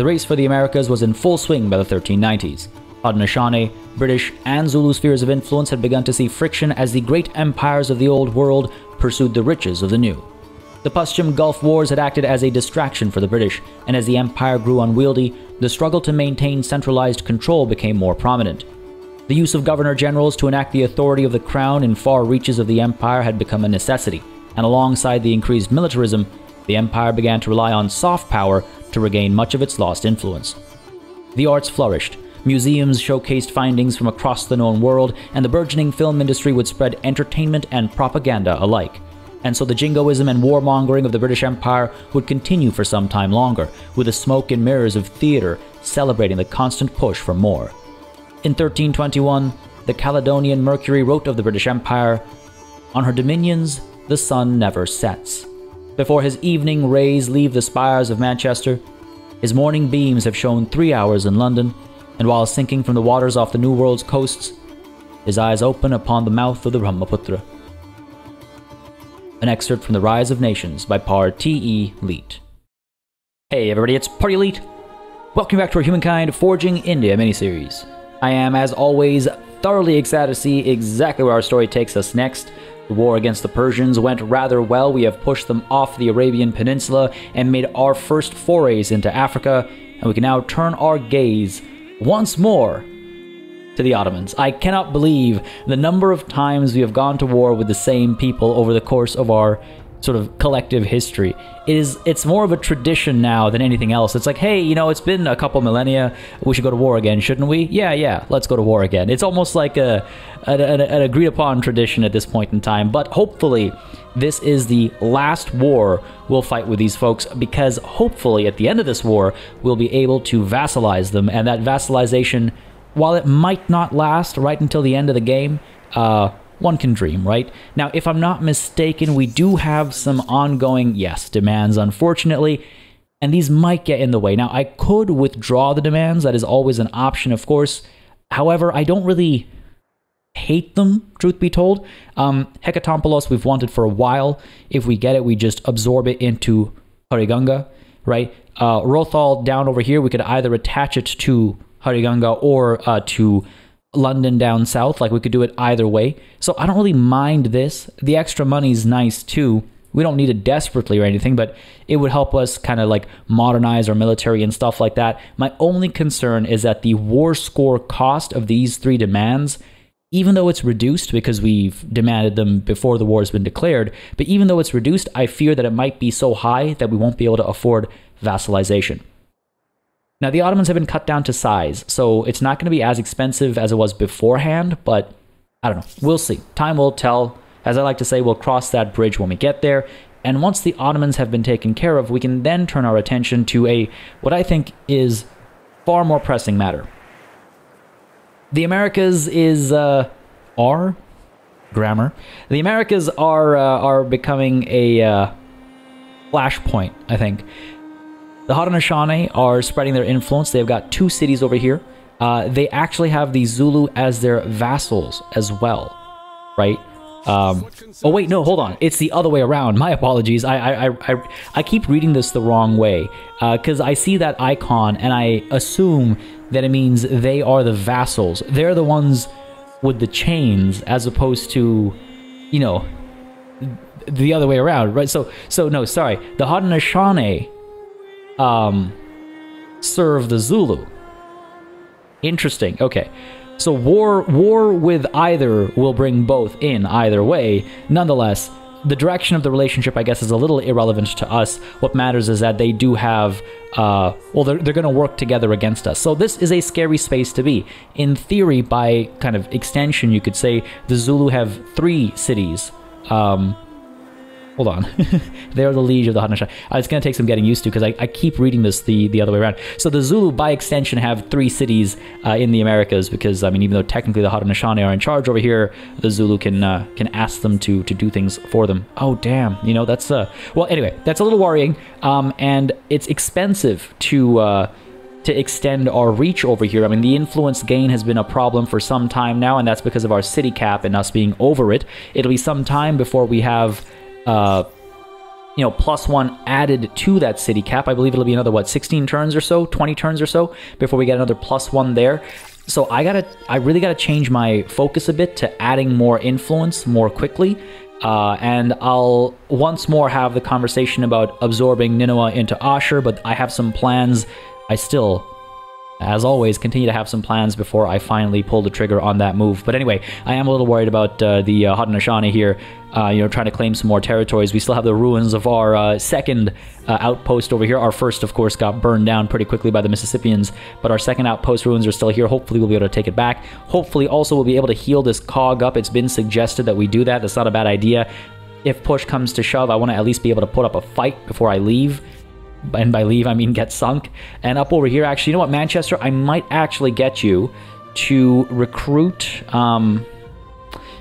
The race for the Americas was in full swing by the 1390s. Haudenosaunee, British, and Zulu spheres of influence had begun to see friction as the great empires of the Old World pursued the riches of the New. The Persian Gulf Wars had acted as a distraction for the British, and as the empire grew unwieldy, the struggle to maintain centralized control became more prominent. The use of governor-generals to enact the authority of the crown in far reaches of the empire had become a necessity, and alongside the increased militarism, the empire began to rely on soft power to regain much of its lost influence. The arts flourished. Museums showcased findings from across the known world, and the burgeoning film industry would spread entertainment and propaganda alike. And so the jingoism and warmongering of the British Empire would continue for some time longer, with the smoke and mirrors of theater celebrating the constant push for more. In 1321, the Caledonian Mercury wrote of the British Empire, "On her dominions, the sun never sets. Before his evening rays leave the spires of Manchester, his morning beams have shone 3 hours in London, and while sinking from the waters off the New World's coasts, his eyes open upon the mouth of the Brahmaputra." An excerpt from The Rise of Nations by PartyElite. Hey everybody, it's PartyElite. Welcome back to our Humankind Forging India miniseries. I am, as always, thoroughly excited to see exactly where our story takes us next. The war against the Persians went rather well. We have pushed them off the Arabian Peninsula and made our first forays into Africa, and we can now turn our gaze once more to the Ottomans. I cannot believe the number of times we have gone to war with the same people over the course of our sort of collective history. It's more of a tradition now than anything else. It's like, hey, you know, it's been a couple millennia, we should go to war again, shouldn't we? Yeah, let's go to war again. It's almost like an agreed upon tradition at this point in time, but hopefully this is the last war we'll fight with these folks, because hopefully at the end of this war we'll be able to vassalize them, and that vassalization, while it might not last right until the end of the game, one can dream, right? Now, if I'm not mistaken, we do have some ongoing, yes, demands, unfortunately, and these might get in the way. Now, I could withdraw the demands. That is always an option, of course. However, I don't really hate them, truth be told. Hecatompolos we've wanted for a while. If we get it, we just absorb it into Hariganga, right? Rothal down over here, we could either attach it to Hariganga or to London down south. Like, we could do it either way, so I don't really mind this. The extra money's nice too. We don't need it desperately or anything, but it would help us kind of like modernize our military and stuff like that. My only concern is that the war score cost of these three demands, even though it's reduced because we've demanded them before the war has been declared, but even though it's reduced, I fear that it might be so high that we won't be able to afford vassalization. Now, the Ottomans have been cut down to size, so it's not going to be as expensive as it was beforehand, but I don't know. We'll see. Time will tell. As I like to say, we'll cross that bridge when we get there. And once the Ottomans have been taken care of, we can then turn our attention to what I think is far more pressing matter. The Americas are becoming a flashpoint, I think. The Haudenosaunee are spreading their influence. They've got two cities over here. They actually have the Zulu as their vassals as well, right? Oh wait, no, hold on. It's the other way around. My apologies. I keep reading this the wrong way, because I see that icon and I assume that it means they are the vassals. They're the ones with the chains, as opposed to, you know, the other way around, right? So no, sorry. The Haudenosaunee serve the Zulu. Interesting. Okay, so war with either will bring both in either way. Nonetheless, the direction of the relationship, I guess, is a little irrelevant to us. What matters is that they do have they're going to work together against us. So this is a scary space to be. In theory, by kind of extension, you could say the Zulu have three cities. Hold on. They're the liege of the Haudenosaunee. It's going to take some getting used to, because I keep reading this the other way around. So the Zulu, by extension, have three cities in the Americas, because, I mean, even though technically the Haudenosaunee are in charge over here, the Zulu can ask them to do things for them. Oh, damn. You know, that's... well, anyway, that's a little worrying, and it's expensive to extend our reach over here. I mean, the influence gain has been a problem for some time now, and that's because of our city cap and us being over it. It'll be some time before we have you know, +1 added to that city cap. I believe it'll be another, what, 16 turns or so, 20 turns or so before we get another +1 there. So I really gotta change my focus a bit to adding more influence more quickly. And I'll once more have the conversation about absorbing Nineveh into Asher, but I have some plans. I still, as always, continue to have some plans before I finally pull the trigger on that move. But anyway, I am a little worried about the Haudenosaunee here, you know, trying to claim some more territories. We still have the ruins of our second outpost over here. Our first, of course, got burned down pretty quickly by the Mississippians, but our second outpost ruins are still here. Hopefully we'll be able to take it back. Hopefully also we'll be able to heal this cog up. It's been suggested that we do that. That's not a bad idea. If push comes to shove, I want to at least be able to put up a fight before I leave. And by leave, I mean get sunk. And up over here, actually, you know what, Manchester, I might actually get you to recruit,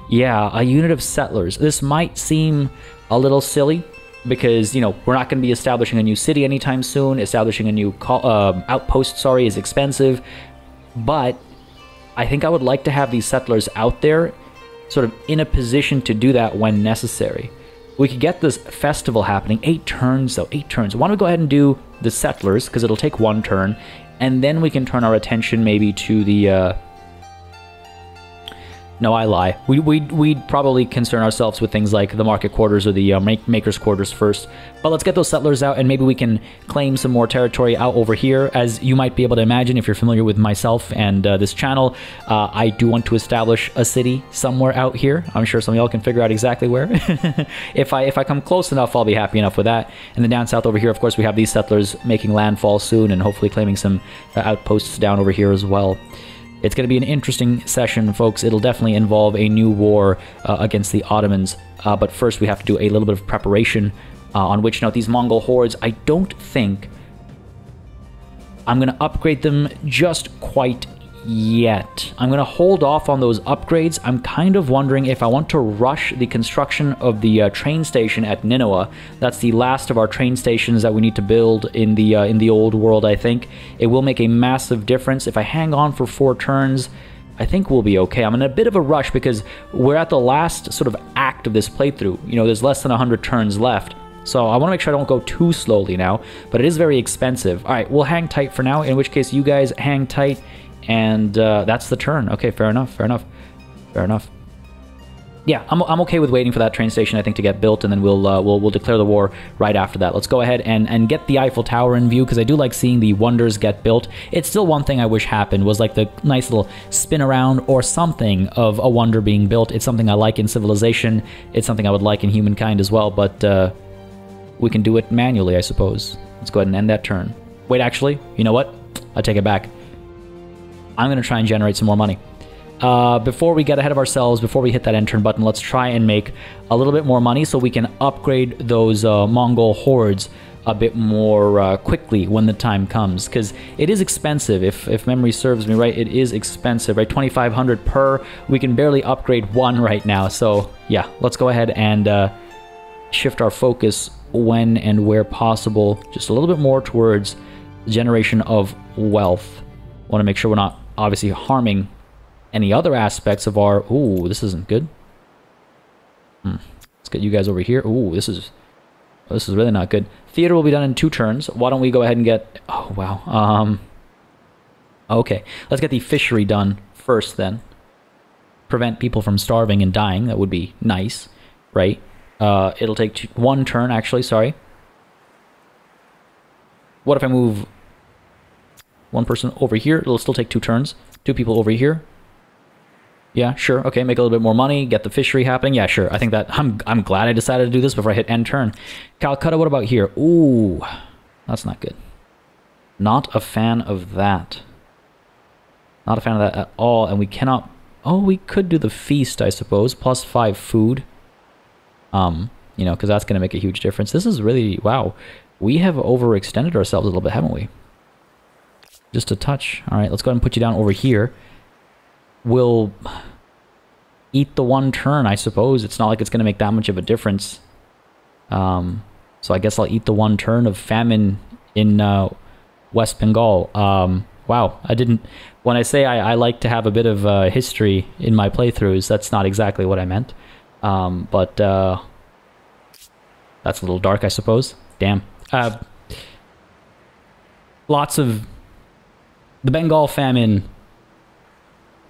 yeah, a unit of settlers. This might seem a little silly because, you know, we're not going to be establishing a new city anytime soon. Establishing a new outpost, sorry, is expensive. But I think I would like to have these settlers out there sort of in a position to do that when necessary. We could get this festival happening. 8 turns, though. 8 turns. Why don't we go ahead and do the settlers, because it'll take 1 turn, and then we can turn our attention maybe to the... No, I lie. We'd probably concern ourselves with things like the market quarters or the maker's quarters first. But let's get those settlers out, and maybe we can claim some more territory out over here. As you might be able to imagine, if you're familiar with myself and this channel, I do want to establish a city somewhere out here. I'm sure some of y'all can figure out exactly where. If I come close enough, I'll be happy enough with that. And then down south over here, of course, we have these settlers making landfall soon and hopefully claiming some outposts down over here as well. It's going to be an interesting session, folks. It'll definitely involve a new war against the Ottomans. But first, we have to do a little bit of preparation, on which note, these Mongol hordes, I don't think I'm going to upgrade them just quite yet. I'm going to hold off on those upgrades. I'm kind of wondering if I want to rush the construction of the train station at Nineveh. That's the last of our train stations that we need to build in the old world, I think. It will make a massive difference. If I hang on for 4 turns, I think we'll be okay. I'm in a bit of a rush because we're at the last sort of act of this playthrough. You know, there's less than 100 turns left. So I want to make sure I don't go too slowly now, but it is very expensive. All right, we'll hang tight for now, in which case you guys hang tight. And that's the turn. Okay, fair enough, fair enough, fair enough. Yeah, I'm okay with waiting for that train station, I think, to get built, and then we'll declare the war right after that. Let's go ahead and get the Eiffel Tower in view, because I do like seeing the wonders get built. It's still one thing I wish happened, was like the nice little spin around or something of a wonder being built. It's something I like in civilization. It's something I would like in Humankind as well, but we can do it manually, I suppose. Let's go ahead and end that turn. Wait, actually, you know what? I take it back. I'm going to try and generate some more money. Before we get ahead of ourselves, before we hit that end turn button, let's try and make a little bit more money so we can upgrade those Mongol hordes a bit more quickly when the time comes. Because it is expensive, if memory serves me right, it is expensive, right? 2,500 per. We can barely upgrade one right now. So yeah, let's go ahead and shift our focus when and where possible just a little bit more towards generation of wealth. Want to make sure we're not obviously harming any other aspects of our... Ooh, this isn't good. Let's get you guys over here. Ooh, this is really not good. Theater will be done in 2 turns. Why don't we go ahead and get... Oh, wow. Okay, let's get the fishery done first, then. Prevent people from starving and dying. That would be nice, right? It'll take 1 turn, actually. Sorry. What if I move... 1 person over here, it'll still take 2 turns. 2 people over here. Yeah, sure. Okay, make a little bit more money, get the fishery happening. Yeah, sure. I think that I'm glad I decided to do this before I hit end turn. Calcutta, what about here? Ooh, that's not good. Not a fan of that. Not a fan of that at all. And we cannot... Oh, we could do the feast, I suppose. +5 food. You know, because that's going to make a huge difference. This is really... Wow. We have overextended ourselves a little bit, haven't we? Just a touch. All right, let's go ahead and put you down over here. We'll eat the 1 turn, I suppose. It's not like it's going to make that much of a difference. So I guess I'll eat the 1 turn of famine in West Bengal. Wow, I didn't... When I say I like to have a bit of history in my playthroughs, that's not exactly what I meant. But That's a little dark, I suppose. Damn. Lots of... The Bengal famine...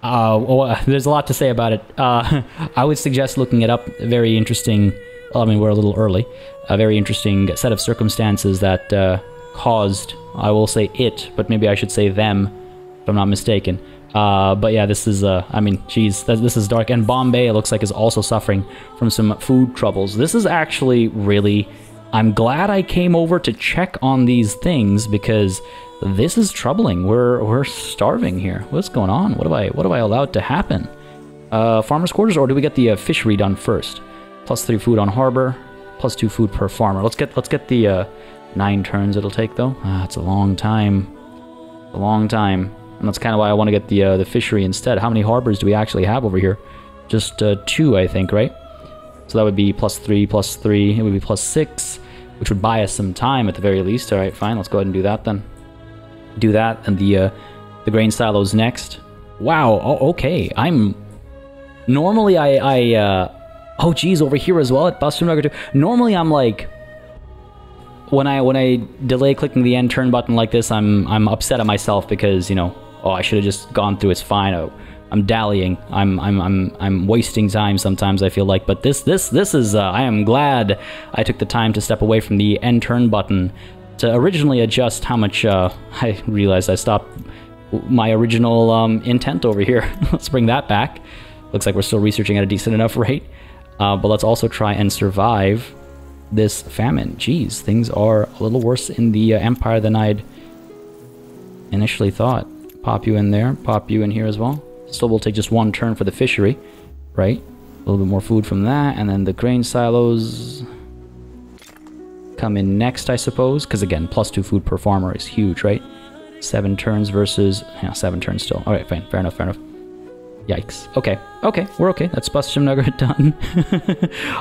well, there's a lot to say about it. I would suggest looking it up. Very interesting... I mean, we're a little early. A very interesting set of circumstances that caused... I will say it, but maybe I should say them, if I'm not mistaken. But yeah, this is, I mean, geez, this is dark. And Bombay, it looks like, is also suffering from some food troubles. This is actually really... I'm glad I came over to check on these things, because this is troubling. We're starving here. What's going on? What have I allowed to happen? Farmer's quarters, or do we get the fishery done first? +3 food on harbor, +2 food per farmer. Let's get the 9 turns it'll take, though. It's a long time. A long time. And that's kind of why I want to get the fishery instead. How many harbors do we actually have over here? Just 2, I think, right? So that would be +3, +3. It would be +6, which would buy us some time at the very least. All right, fine. Let's go ahead and do that then. Do that, and the grain silos next. Wow. Oh, okay. I'm normally oh geez, over here as well at Boston Record 2. Normally I'm like, when I delay clicking the end turn button like this, I'm upset at myself because, you know, oh, I should have just gone through. It's fine. Oh, I'm dallying. I'm wasting time sometimes, I feel like. But this is I am glad I took the time to step away from the end turn button to originally adjust how much I realized I stopped my original intent over here. Let's bring that back. Looks like we're still researching at a decent enough rate. But let's also try and survive this famine. Jeez, things are a little worse in the Empire than I'd initially thought. Pop you in there. Pop you in here as well. Still will take just 1 turn for the fishery, right? A little bit more food from that, and then the grain silos come in next, I suppose, because again, +2 food per farmer is huge, right? 7 turns versus... yeah, 7 turns still. Alright, fine. Fair enough, fair enough. Yikes. Okay. Okay, we're okay. That's Bustum Nugget done.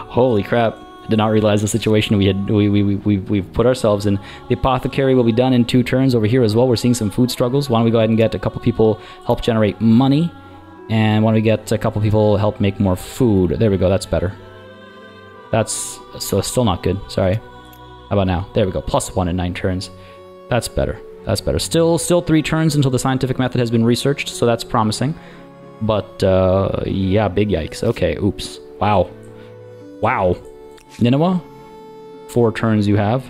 Holy crap. Did not realize the situation we've put ourselves in. The apothecary will be done in 2 turns over here as well. We're seeing some food struggles. Why don't we go ahead and get a couple people help generate money, and why don't we get a couple people help make more food? There we go. That's better. That's so still not good. Sorry. How about now? There we go. +1 in 9 turns. That's better. That's better. Still 3 turns until the scientific method has been researched, so that's promising. But yeah, big yikes. Okay. Oops. Wow. Wow. Nineveh, 4 turns you have.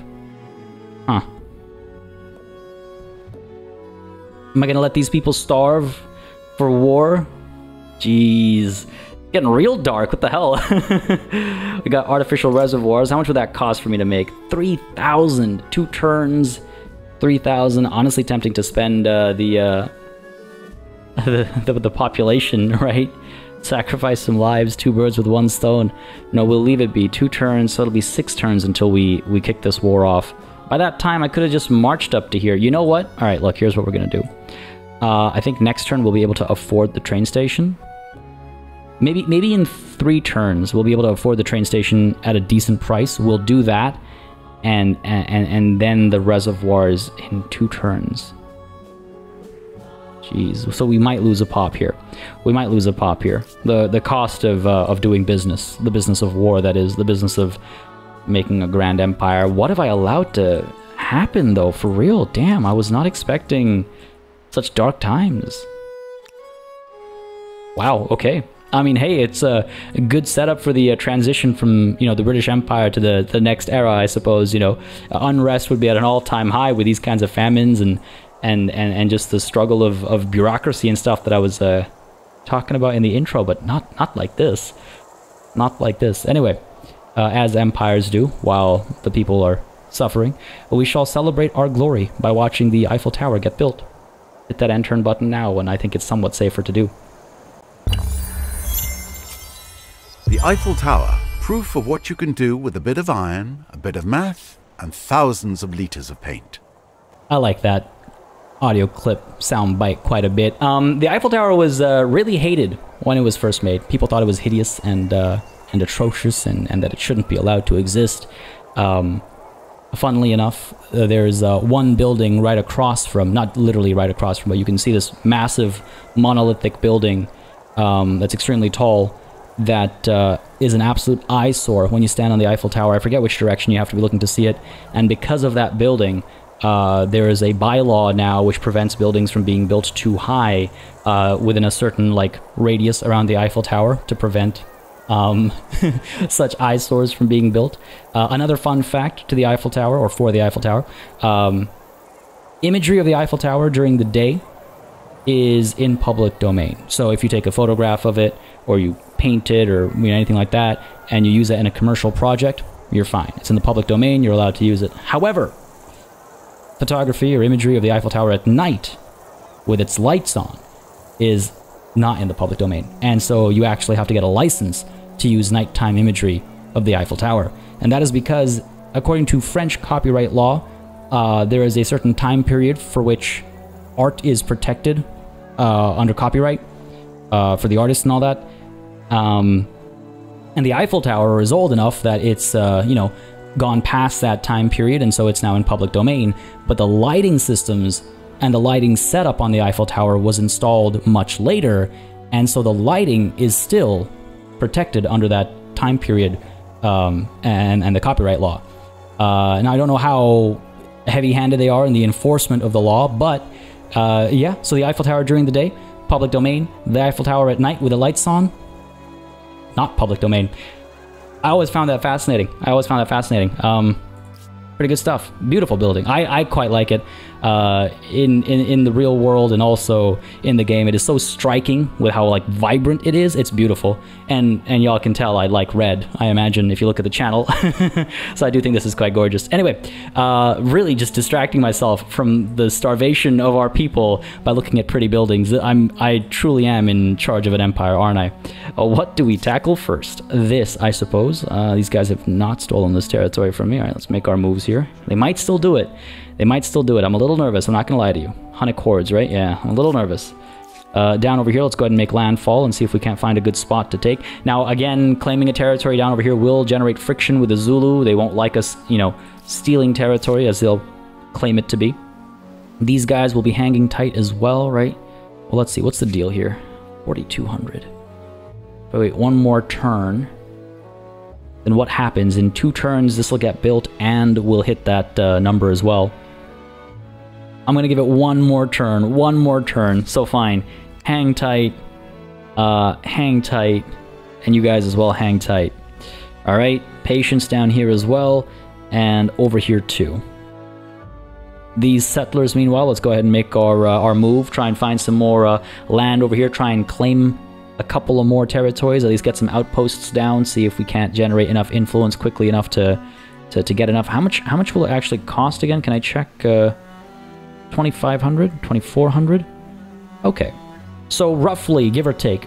Huh. Am I gonna let these people starve for war? Jeez. Getting real dark, what the hell? We got artificial reservoirs. How much would that cost for me to make? 3,000. 2 turns, 3,000. Honestly tempting to spend the population, right? Sacrifice some lives, 2 birds with 1 stone. No, we'll leave it be. 2 turns, so it'll be 6 turns until we kick this war off. By that time, I could have just marched up to here. You know what? All right, look, here's what we're going to do. I think next turn we'll be able to afford the train station. Maybe in 3 turns we'll be able to afford the train station at a decent price. We'll do that, and then the reservoirs in 2 turns. Jeez, so we might lose a pop here. We might lose a pop here. The cost of doing business, the business of war, that is, the business of making a grand empire. What have I allowed to happen, though? For real, damn, I was not expecting such dark times. Wow, okay. I mean, hey, it's a good setup for the transition from, you know, the British Empire to the next era, I suppose. You know, unrest would be at an all-time high with these kinds of famines and just the struggle of bureaucracy and stuff that I was talking about in the intro, but not like this. Not like this. Anyway, as empires do, while the people are suffering, we shall celebrate our glory by watching the Eiffel Tower get built. Hit that end turn button now, and I think it's somewhat safer to do. The Eiffel Tower, proof of what you can do with a bit of iron, a bit of math, and thousands of liters of paint. I like that audio clip sound bite quite a bit. The Eiffel Tower was really hated when it was first made. People thought it was hideous and atrocious and that it shouldn't be allowed to exist. Funnily enough, there's one building right across from, not literally right across from, but you can see this massive monolithic building that's extremely tall that is an absolute eyesore. When you stand on the Eiffel Tower, I forget which direction you have to be looking to see it, and because of that building, there is a bylaw now which prevents buildings from being built too high within a certain radius around the Eiffel Tower to prevent such eyesores from being built. Another fun fact to the Eiffel Tower, or for the Eiffel Tower, imagery of the Eiffel Tower during the day is in public domain. So if you take a photograph of it, or you paint it, or anything like that, and you use it in a commercial project, you're fine. It's in the public domain, you're allowed to use it. However, photography or imagery of the Eiffel Tower at night with its lights on is not in the public domain, and so you actually have to get a license to use nighttime imagery of the Eiffel Tower. And that is because, according to French copyright law, there is a certain time period for which art is protected under copyright for the artists and all that, and the Eiffel Tower is old enough that it's gone past that time period, and so it's now in public domain. But the lighting systems and the lighting setup on the Eiffel Tower was installed much later, and so the lighting is still protected under that time period and the copyright law. Now I don't know how heavy-handed they are in the enforcement of the law, but yeah, so the Eiffel Tower during the day, public domain. The Eiffel Tower at night with the lights on, not public domain. I always found that fascinating. Pretty good stuff. Beautiful building. I quite like it in the real world, and also in the game. It is so striking with how vibrant it is. It's beautiful, and y'all can tell I like red, I imagine, if you look at the channel. So I do think this is quite gorgeous. Anyway, really just distracting myself from the starvation of our people by looking at pretty buildings. I truly am in charge of an empire, aren't I? What do we tackle first? This, I suppose. These guys have not stolen this territory from me. All right, let's make our moves here. They might still do it. I'm a little nervous, I'm not gonna lie to you. Hunnic hordes, right? Yeah, I'm a little nervous. Down over here, let's go ahead and make landfall and see if we can't find a good spot to take. Now, again, claiming a territory down over here will generate friction with the Zulu. They won't like us, stealing territory, as they'll claim it to be. These guys will be hanging tight as well, right? Well, let's see, what's the deal here? 4,200. But wait, one more turn. Then what happens? In 2 turns, this will get built and we'll hit that number as well. I'm gonna give it one more turn, so fine. Hang tight, and you guys as well, hang tight. All right, patience down here as well, and over here too. These settlers, meanwhile, let's go ahead and make our move, try and find some more land over here, try and claim a couple of more territories, at least get some outposts down, see if we can't generate enough influence quickly enough to get enough. How much will it actually cost again? Can I check? 2,500? 2,400? Okay. So roughly, give or take,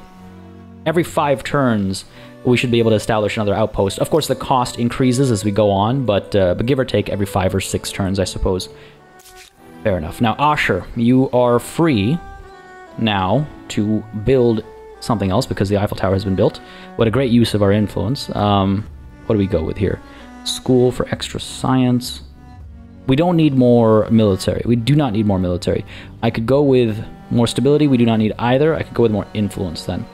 every 5 turns we should be able to establish another outpost. Of course, the cost increases as we go on, but give or take every 5 or 6 turns, I suppose. Fair enough. Now, Asher, you are free now to build something else because the Eiffel Tower has been built. What a great use of our influence. What do we go with here? School for extra science. We don't need more military. We do not need more military. I could go with more stability. We do not need either. I could go with more influence then.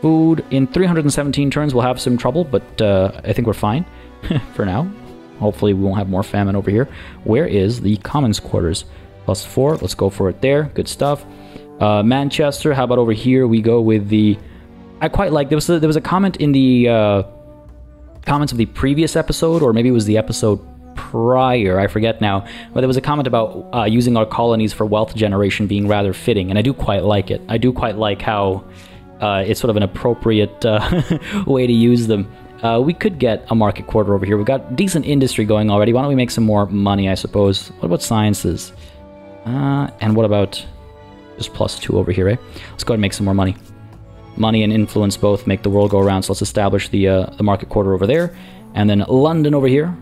Food. In 317 turns, we'll have some trouble, but I think we're fine for now. Hopefully, we won't have more famine over here. Where is the commons quarters? +4. Let's go for it there. Good stuff. Manchester. How about over here? We go with the... I quite like... There was a comment in the comments of the previous episode, or maybe it was the episode prior, I forget now, but there was a comment about using our colonies for wealth generation being rather fitting, and I do quite like it. I do quite like how it's sort of an appropriate way to use them. We could get a market quarter over here. We've got decent industry going already. Why don't we make some more money, I suppose? What about sciences? And what about just +2 over here, eh? Let's go ahead and make some more money. Money and influence both make the world go around, so let's establish the market quarter over there, and then London over here.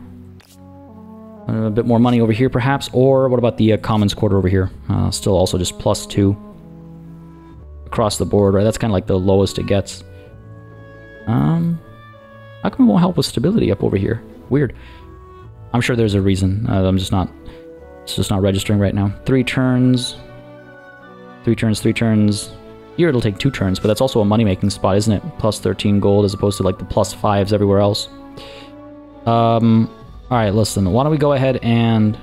A bit more money over here, perhaps. Or what about the commons quarter over here? Still also just +2 across the board, right? That's kind of like the lowest it gets. How come it won't help with stability up over here? Weird. I'm sure there's a reason. I'm just not... It's just not registering right now. 3 turns. Here it'll take 2 turns, but that's also a money-making spot, isn't it? Plus 13 gold as opposed to like the plus 5s everywhere else. Alright, listen, why don't we go ahead and...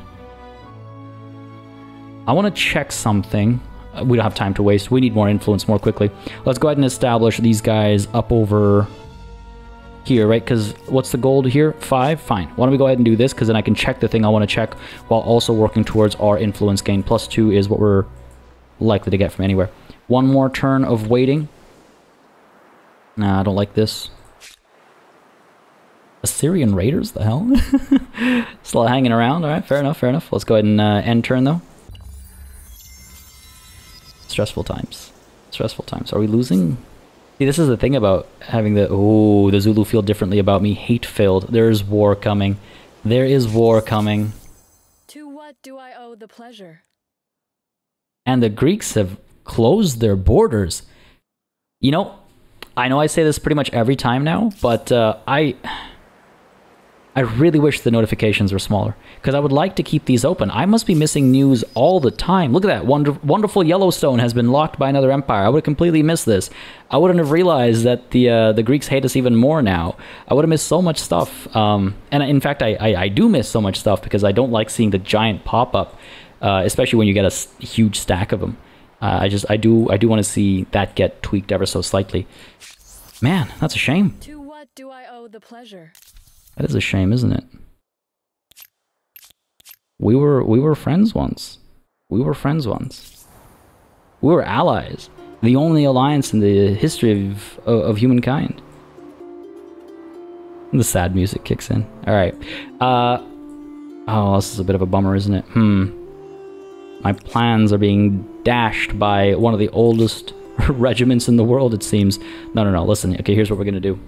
I want to check something. We don't have time to waste. We need more influence more quickly. Let's go ahead and establish these guys up over here, right? Because what's the gold here? 5? Fine. Why don't we go ahead and do this? Because then I can check the thing I want to check while also working towards our influence gain. Plus 2 is what we're likely to get from anywhere. One more turn of waiting. Nah, I don't like this. Assyrian Raiders? The hell? Still hanging around. All right, fair enough, fair enough. Let's go ahead and end turn, though. Stressful times. Stressful times. Are we losing? See, this is the thing about having the... Ooh, the Zulu feel differently about me. Hate filled. There is war coming. There is war coming. To what do I owe the pleasure? And the Greeks have closed their borders. You know I say this pretty much every time now, but I really wish the notifications were smaller, because I would like to keep these open. I must be missing news all the time. Look at that. Wonderful Yellowstone has been locked by another empire. I would have completely missed this. I wouldn't have realized that the Greeks hate us even more now. I would have missed so much stuff. And in fact, I do miss so much stuff because I don't like seeing the giant pop-up, especially when you get a huge stack of them. I do want to see that get tweaked ever so slightly. Man, that's a shame. To what do I owe the pleasure? That is a shame, isn't it? We were friends once. We were friends once. We were allies. The only alliance in the history of humankind. And the sad music kicks in. All right. Oh, this is a bit of a bummer, isn't it? My plans are being dashed by one of the oldest regiments in the world, it seems. No. Listen. Okay, here's what we're gonna do.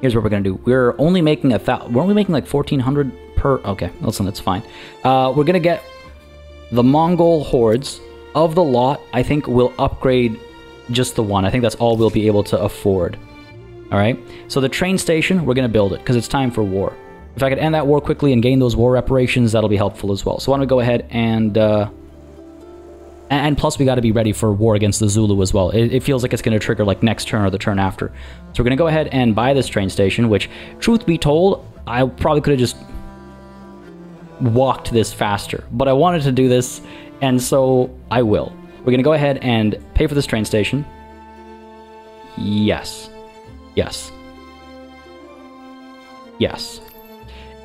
Here's what we're gonna do. We're only making like 1,400 per. Okay, listen, that's fine. We're gonna get the Mongol hordes of the lot. I think we'll upgrade just the one. I think that's all we'll be able to afford. All right. So the train station, we're gonna build it because it's time for war. If I could end that war quickly and gain those war reparations, that'll be helpful as well. So why don't we go ahead and plus we got to be ready for war against the Zulu as well. It feels like it's going to trigger like next turn or the turn after. So we're going to go ahead and buy this train station, which, truth be told, I probably could have just walked this faster. But I wanted to do this, and so I will. We're going to go ahead and pay for this train station. Yes. Yes. Yes.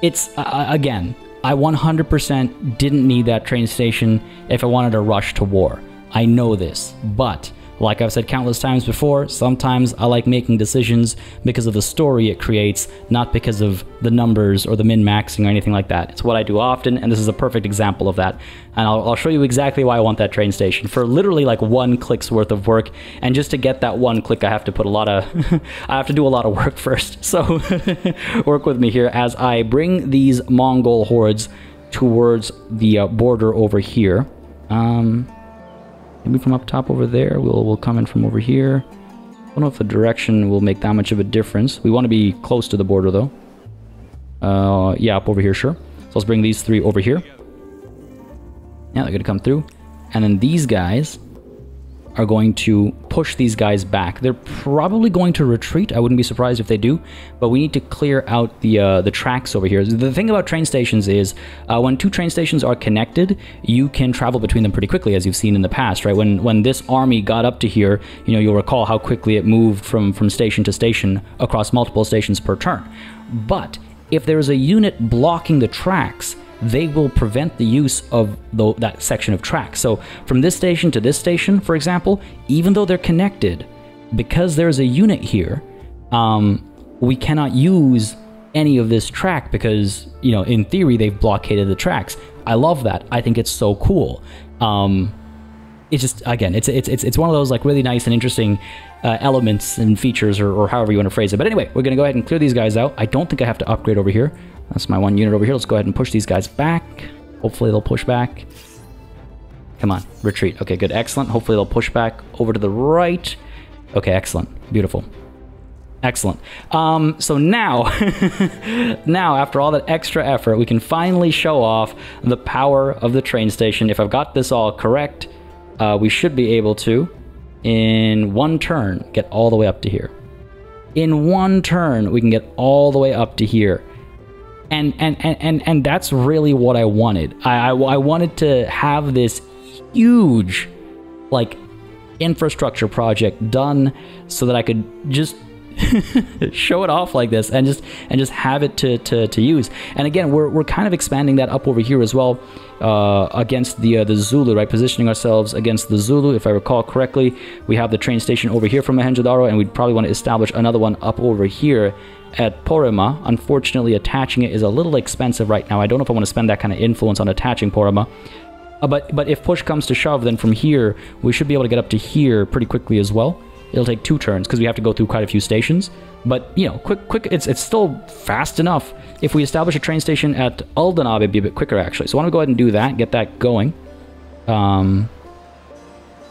It's, again... I 100% didn't need that train station if I wanted to rush to war. I know this, but like I've said countless times before, sometimes I like making decisions because of the story it creates, not because of the numbers or the min-maxing or anything like that. It's what I do often, and this is a perfect example of that. And I'll show you exactly why I want that train station for literally like 1 click's worth of work. And just to get that 1 click, I have to put a lot of, I have to do a lot of work first. So work with me here as I bring these Mongol hordes towards the border over here. Maybe from up top over there, we'll come in from over here. I don't know if the direction will make that much of a difference. We want to be close to the border, though. Yeah, up over here, sure. So let's bring these 3 over here. Yeah, they're going to come through. And then these guys are going to push these guys back. They're probably going to retreat. I wouldn't be surprised if they do, but we need to clear out the tracks over here. The thing about train stations is when 2 train stations are connected, you can travel between them pretty quickly, as you've seen in the past, right? When this army got up to here, you know, you'll recall how quickly it moved from station to station across multiple stations per turn. But if there is a unit blocking the tracks, they will prevent the use of that section of track. So from this station to this station, for example, even though they're connected, because there's a unit here, we cannot use any of this track because, you know, in theory, they've blockaded the tracks. I love that. I think it's so cool. It's just, again, it's one of those like really nice and interesting elements and features, or however you want to phrase it. But anyway, we're going to go ahead and clear these guys out. I don't think I have to upgrade over here. That's my 1 unit over here. Let's go ahead and push these guys back. Hopefully they'll push back. Come on, retreat. Okay, good, excellent. Hopefully they'll push back over to the right. Okay, excellent, beautiful. Excellent. So now, now after all that extra effort, we can finally show off the power of the train station. If I've got this all correct, we should be able to. in one turn, get all the way up to here. In one turn, we can get all the way up to here. And that's really what I wanted. I wanted to have this huge, like, infrastructure project done so that I could just show it off like this and just have it to use. And again, we're kind of expanding that up over here as well, against the Zulu, right? Positioning ourselves against the Zulu. If I recall correctly, we have the train station over here from Mohenjo-daro, and we'd probably want to establish another one up over here at Porima. Unfortunately, attaching it is a little expensive right now. I don't know if I want to spend that kind of influence on attaching Porima. But if push comes to shove, then from here, we should be able to get up to here pretty quickly as well. It'll take 2 turns because we have to go through quite a few stations, but you know, quick, it's still fast enough. If we establish a train station at Aldenab, it'd be a bit quicker actually. So why don't we go ahead and do that, get that going.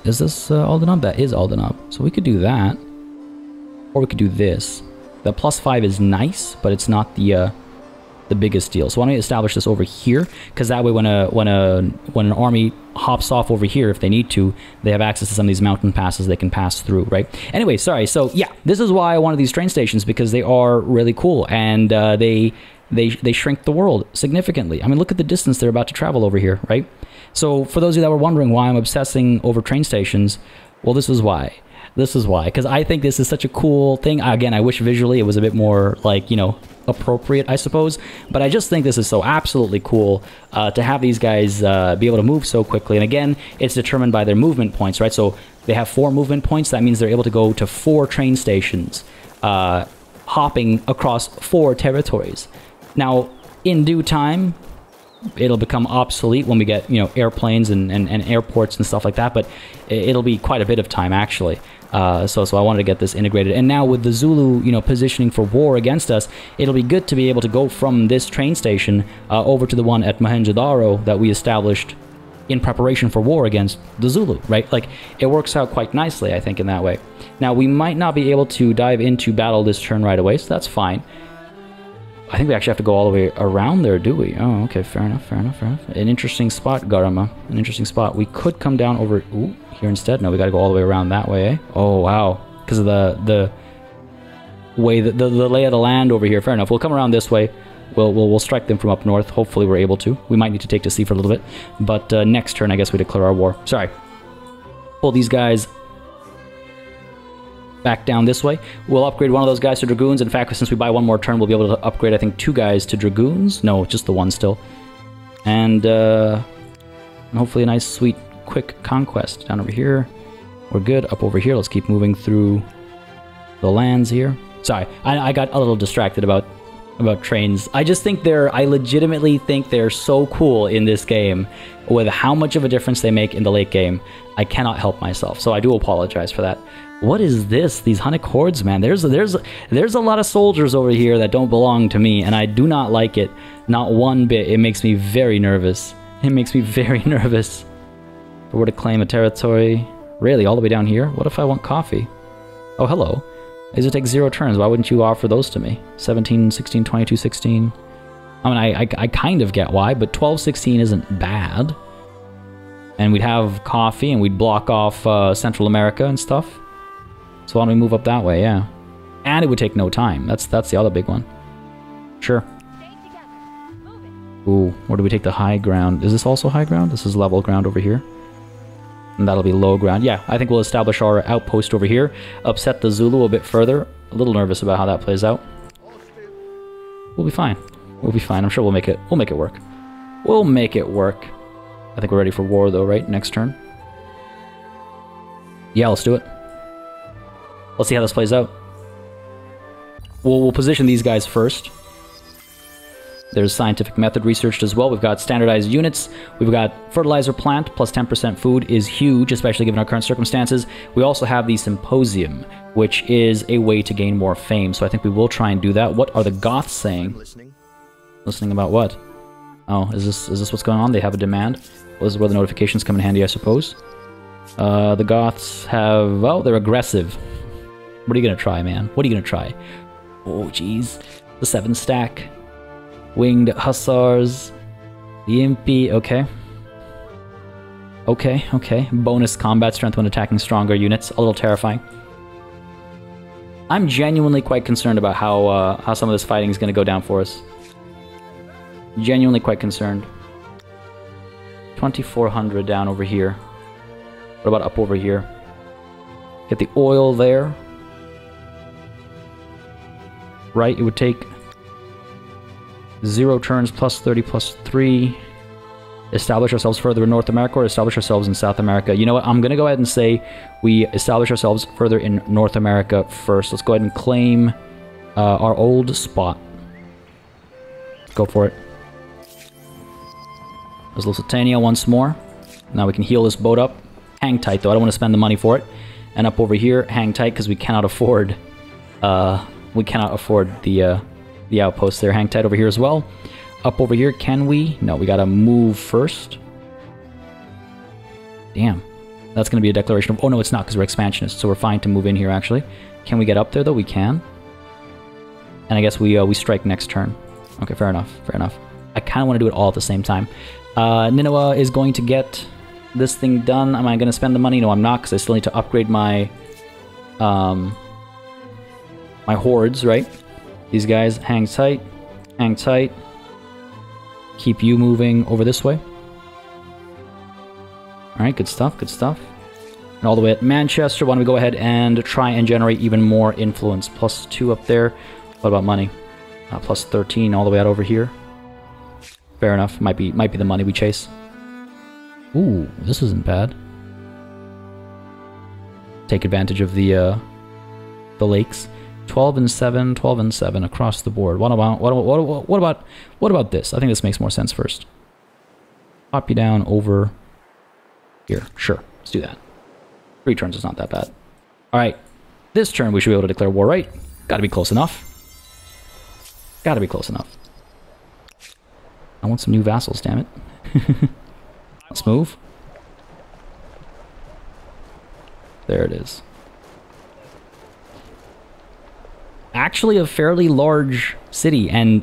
Is this Aldenab? That is Aldenab. So we could do that, or we could do this. The +5 is nice, but it's not the biggest deal. So why don't we establish this over here? Because that way, when an army hops off over here, if they need to, they have access to some of these mountain passes they can pass through, right? Anyway, sorry. So yeah, this is why I wanted these train stations, because they are really cool, and they shrink the world significantly. I mean, look at the distance they're about to travel over here, right? So for those of you that were wondering why I'm obsessing over train stations, well, this is why. This is why, because I think this is such a cool thing. Again, I wish visually it was a bit more, like, you know, appropriate, I suppose, but I just think this is so absolutely cool to have these guys be able to move so quickly. And again, it's determined by their movement points, right? So they have 4 movement points. That means they're able to go to 4 train stations, hopping across 4 territories. Now, in due time, it'll become obsolete when we get, you know, airplanes and airports and stuff like that, but it'll be quite a bit of time actually. So I wanted to get this integrated. And now with the Zulu, you know, positioning for war against us, it'll be good to be able to go from this train station over to the one at Mohenjo-daro that we established in preparation for war against the Zulu, right? Like, it works out quite nicely, I think, in that way. Now, we might not be able to dive into battle this turn right away, so that's fine. I think we actually have to go all the way around there, do we? Oh, okay, fair enough. An interesting spot, Garama. An interesting spot. We could come down over here instead. No, we gotta go all the way around that way, eh? Oh, wow. Because of the way, the lay of the land over here. Fair enough. We'll come around this way. We'll strike them from up north. Hopefully we're able to. We might need to take to sea for a little bit. But next turn, I guess we declare our war. Sorry. Pull these guys back down this way. We'll upgrade one of those guys to Dragoons. In fact, since we buy one more turn, we'll be able to upgrade, I think, 2 guys to Dragoons. No, just the one still. And hopefully a nice, sweet, quick conquest. Down over here. We're good. Up over here. Let's keep moving through the lands here. Sorry, I got a little distracted about trains. I just think I legitimately think they're so cool in this game with how much of a difference they make in the late game. I cannot help myself, so I do apologize for that. What is this? These Hunnic hordes, man. There's a lot of soldiers over here that don't belong to me, and I do not like it. Not one bit. It makes me very nervous. It makes me very nervous. If I were to claim a territory, really, all the way down here? What if I want coffee? Oh, hello. These would take 0 turns. Why wouldn't you offer those to me? 17, 16, 22, 16. I mean, I kind of get why, but 12, 16 isn't bad. And we'd have coffee, and we'd block off Central America and stuff. So why don't we move up that way, yeah. And it would take no time. That's the other big one. Sure. Ooh, or do we take the high ground? Is this also high ground? This is level ground over here. And that'll be low ground. Yeah, I think we'll establish our outpost over here. Upset the Zulu a bit further. A little nervous about how that plays out. We'll be fine. We'll be fine. I'm sure we'll make it work. We'll make it work. I think we're ready for war though, right? Next turn. Yeah, let's do it. Let's see how this plays out. We'll position these guys first. There's scientific method researched as well. We've got standardized units. We've got fertilizer plant, plus 10% food is huge, especially given our current circumstances. We also have the symposium, which is a way to gain more fame. So I think we will try and do that. What are the Goths saying? Listening about what? Oh, is this what's going on? They have a demand. Well, this is where the notifications come in handy, I suppose. The Goths have... Oh, they're aggressive. What are you gonna try, man? What are you gonna try? Oh, jeez. The 7 stack. Winged Hussars. The Impy. Okay. Okay, okay. Bonus combat strength when attacking stronger units. A little terrifying. I'm genuinely quite concerned about how some of this fighting is going to go down for us. Genuinely quite concerned. 2,400 down over here. What about up over here? Get the oil there. Right, it would take 0 turns, plus 30, plus 3. Establish ourselves further in North America or establish ourselves in South America. You know what? I'm going to go ahead and say we establish ourselves further in North America first. Let's go ahead and claim our old spot. Go for it. There's Lusitania once more. Now we can heal this boat up. Hang tight, though. I don't want to spend the money for it. And up over here, hang tight, because we cannot afford... the outpost there. Hang tight over here as well. Up over here, can we? No, we gotta move first. Damn. That's gonna be a declaration of... Oh, no, it's not, because we're expansionists, so we're fine to move in here, actually. Can we get up there, though? We can. And I guess we strike next turn. Okay, fair enough, fair enough. I kind of want to do it all at the same time. Nineveh is going to get this thing done. Am I gonna spend the money? No, I'm not, because I still need to upgrade my... my hordes, right? These guys, hang tight. Hang tight. Keep you moving over this way. Alright, good stuff, good stuff. And all the way at Manchester, why don't we go ahead and try and generate even more influence. Plus 2 up there. What about money? Plus 13 all the way out over here. Fair enough. Might be the money we chase. Ooh, this isn't bad. Take advantage of the lakes. 12 and 7, 12 and 7 across the board. What about this? I think this makes more sense first. Pop you down over here. Sure, let's do that. 3 turns is not that bad. All right, this turn we should be able to declare war, right? Got to be close enough. Got to be close enough. I want some new vassals, damn it. Let's move. There it is. Actually a fairly large city, and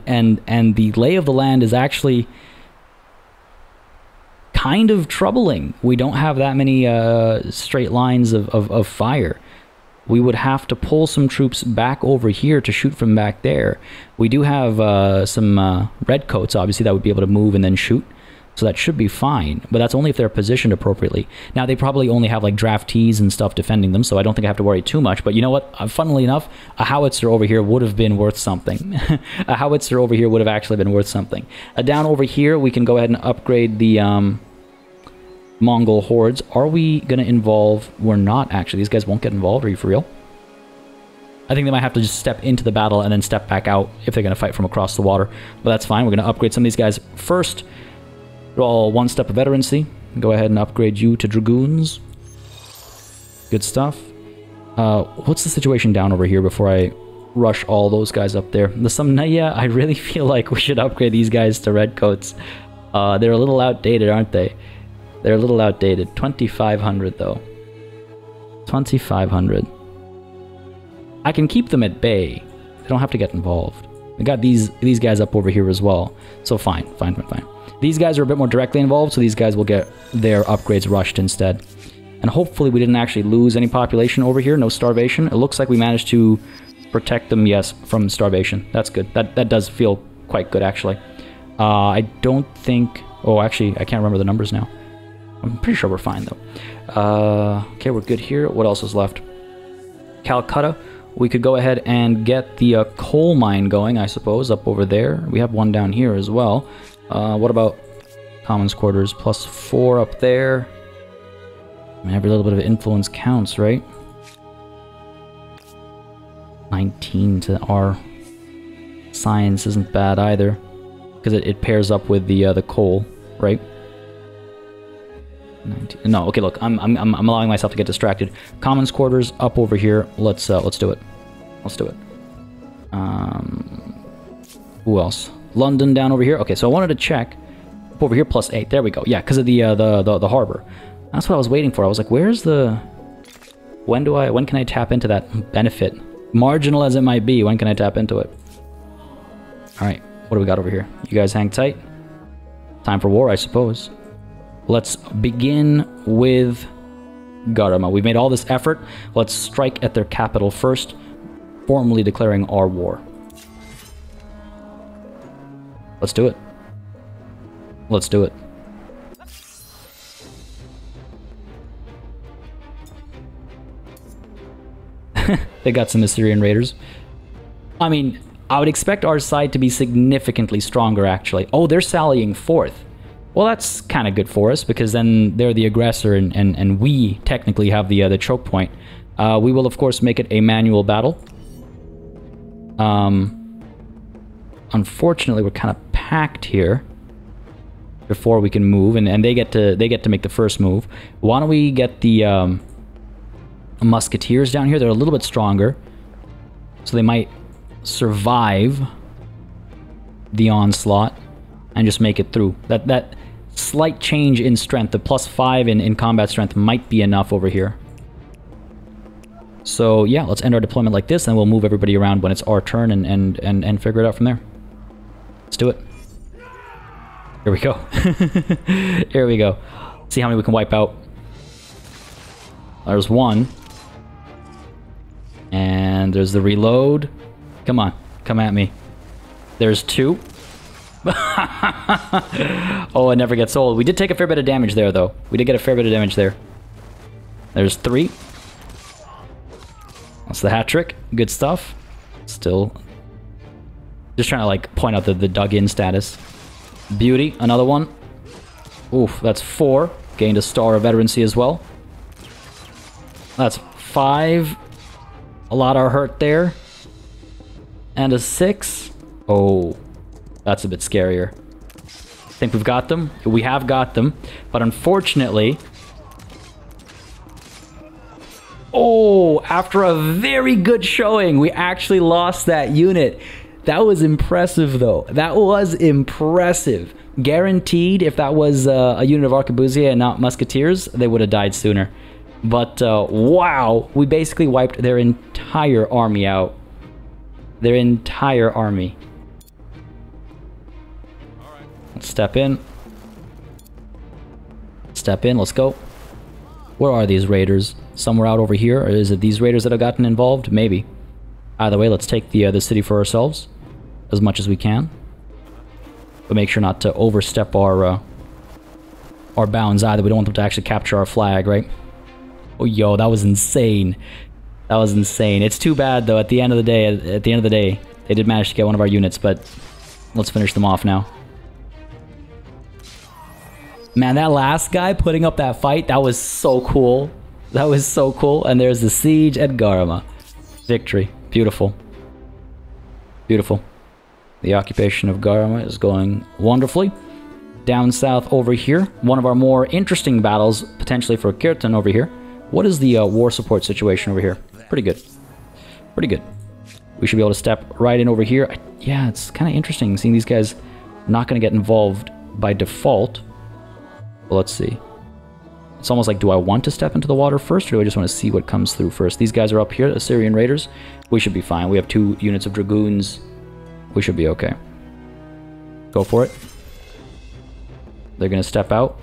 the lay of the land is actually kind of troubling. We don't have that many straight lines of fire. We would have to pull some troops back over here to shoot from back there. We do have some redcoats, obviously, that would be able to move and then shoot. So that should be fine, but that's only if they're positioned appropriately. Now, they probably only have, like, draftees and stuff defending them, so I don't think I have to worry too much. But you know what? Funnily enough, a howitzer over here would have been worth something. A howitzer over here would have actually been worth something. Down over here, we can go ahead and upgrade the Mongol hordes. Are we going to involve... We're not, actually. These guys won't get involved. Are you for real? I think they might have to just step into the battle and then step back out if they're going to fight from across the water. But that's fine. We're going to upgrade some of these guys first. All 1 step of veterancy. Go ahead and upgrade you to Dragoons. Good stuff. What's the situation down over here before I rush all those guys up there? The Samnaya, I really feel like we should upgrade these guys to Redcoats. They're a little outdated, aren't they? They're a little outdated. 2,500 though. 2,500. I can keep them at bay. They don't have to get involved. I got these guys up over here as well. So fine, fine, fine, fine. These guys are a bit more directly involved, so these guys will get their upgrades rushed instead. And hopefully we didn't actually lose any population over here, no starvation. It looks like we managed to protect them, yes, from starvation. That's good. That does feel quite good, actually. I don't think... Oh, actually, I can't remember the numbers now. I'm pretty sure we're fine, though. Okay, we're good here. What else is left? Calcutta. We could go ahead and get the coal mine going, I suppose, up over there. We have one down here as well. What about commons quarters? Plus 4 up there. I mean, every little bit of influence counts, right? 19 to our science isn't bad either, because it pairs up with the coal, right? 19. No, okay. Look, I'm allowing myself to get distracted. Commons quarters up over here. Let's do it. Let's do it. Who else? London down over here. Okay, so I wanted to check over here plus 8. There we go. Yeah, because of the harbor. That's what I was waiting for. I was like, where's the... When can I tap into that benefit? Marginal as it might be, when can I tap into it? All right, what do we got over here? You guys hang tight. Time for war, I suppose. Let's begin with Garama. We've made all this effort. Let's strike at their capital first, formally declaring our war. Let's do it. Let's do it. They got some Assyrian Raiders. I mean, I would expect our side to be significantly stronger, actually. Oh, they're sallying forth. Well, that's kind of good for us, because then they're the aggressor, and we technically have the choke point. We will, of course, make it a manual battle. Unfortunately, we're kind of packed here before we can move, and they get to make the first move. Why don't we get the Musketeers down here? They're a little bit stronger, so they might survive the onslaught and just make it through. That slight change in strength, the +5 in combat strength, might be enough over here. So yeah, let's end our deployment like this, and we'll move everybody around when it's our turn and figure it out from there. Let's do it. Here we go. Here we go. See how many we can wipe out. There's one. And there's the reload. Come on, come at me. There's two. Oh, it never gets old. We did take a fair bit of damage there, though. We did get a fair bit of damage there. There's three. That's the hat trick. Good stuff. Still just trying to, like, point out the dug-in status. Beauty. Another one. Oof, that's four. Gained a star of veterancy as well. That's five. A lot are hurt there. And a six. Oh, that's a bit scarier. I think we've got them. We have got them. But unfortunately... Oh, after a very good showing, we actually lost that unit. That was impressive, though. That was impressive. Guaranteed, if that was a unit of arquebusiers and not musketeers, they would have died sooner. But wow, we basically wiped their entire army out. Their entire army. All right. Let's step in. Step in, let's go. Where are these raiders? Somewhere out over here? Or is it these raiders that have gotten involved? Maybe. Either way, let's take the city for ourselves as much as we can. But make sure not to overstep our bounds either. We don't want them to actually capture our flag, right? Oh, yo, that was insane. That was insane. It's too bad, though. At the end of the day, they did manage to get one of our units, but let's finish them off now. Man, that last guy putting up that fight, that was so cool. That was so cool. And there's the siege at Garama. Victory. Beautiful. Beautiful. The occupation of Garama is going wonderfully. Down south over here, one of our more interesting battles, potentially for Kirtan over here. What is the war support situation over here? Pretty good. Pretty good. We should be able to step right in over here. Yeah, it's kind of interesting seeing these guys not going to get involved by default. Well, let's see. It's almost like, do I want to step into the water first, or do I just want to see what comes through first? These guys are up here, Assyrian Raiders. We should be fine. We have two units of Dragoons. We should be okay. Go for it. They're going to step out.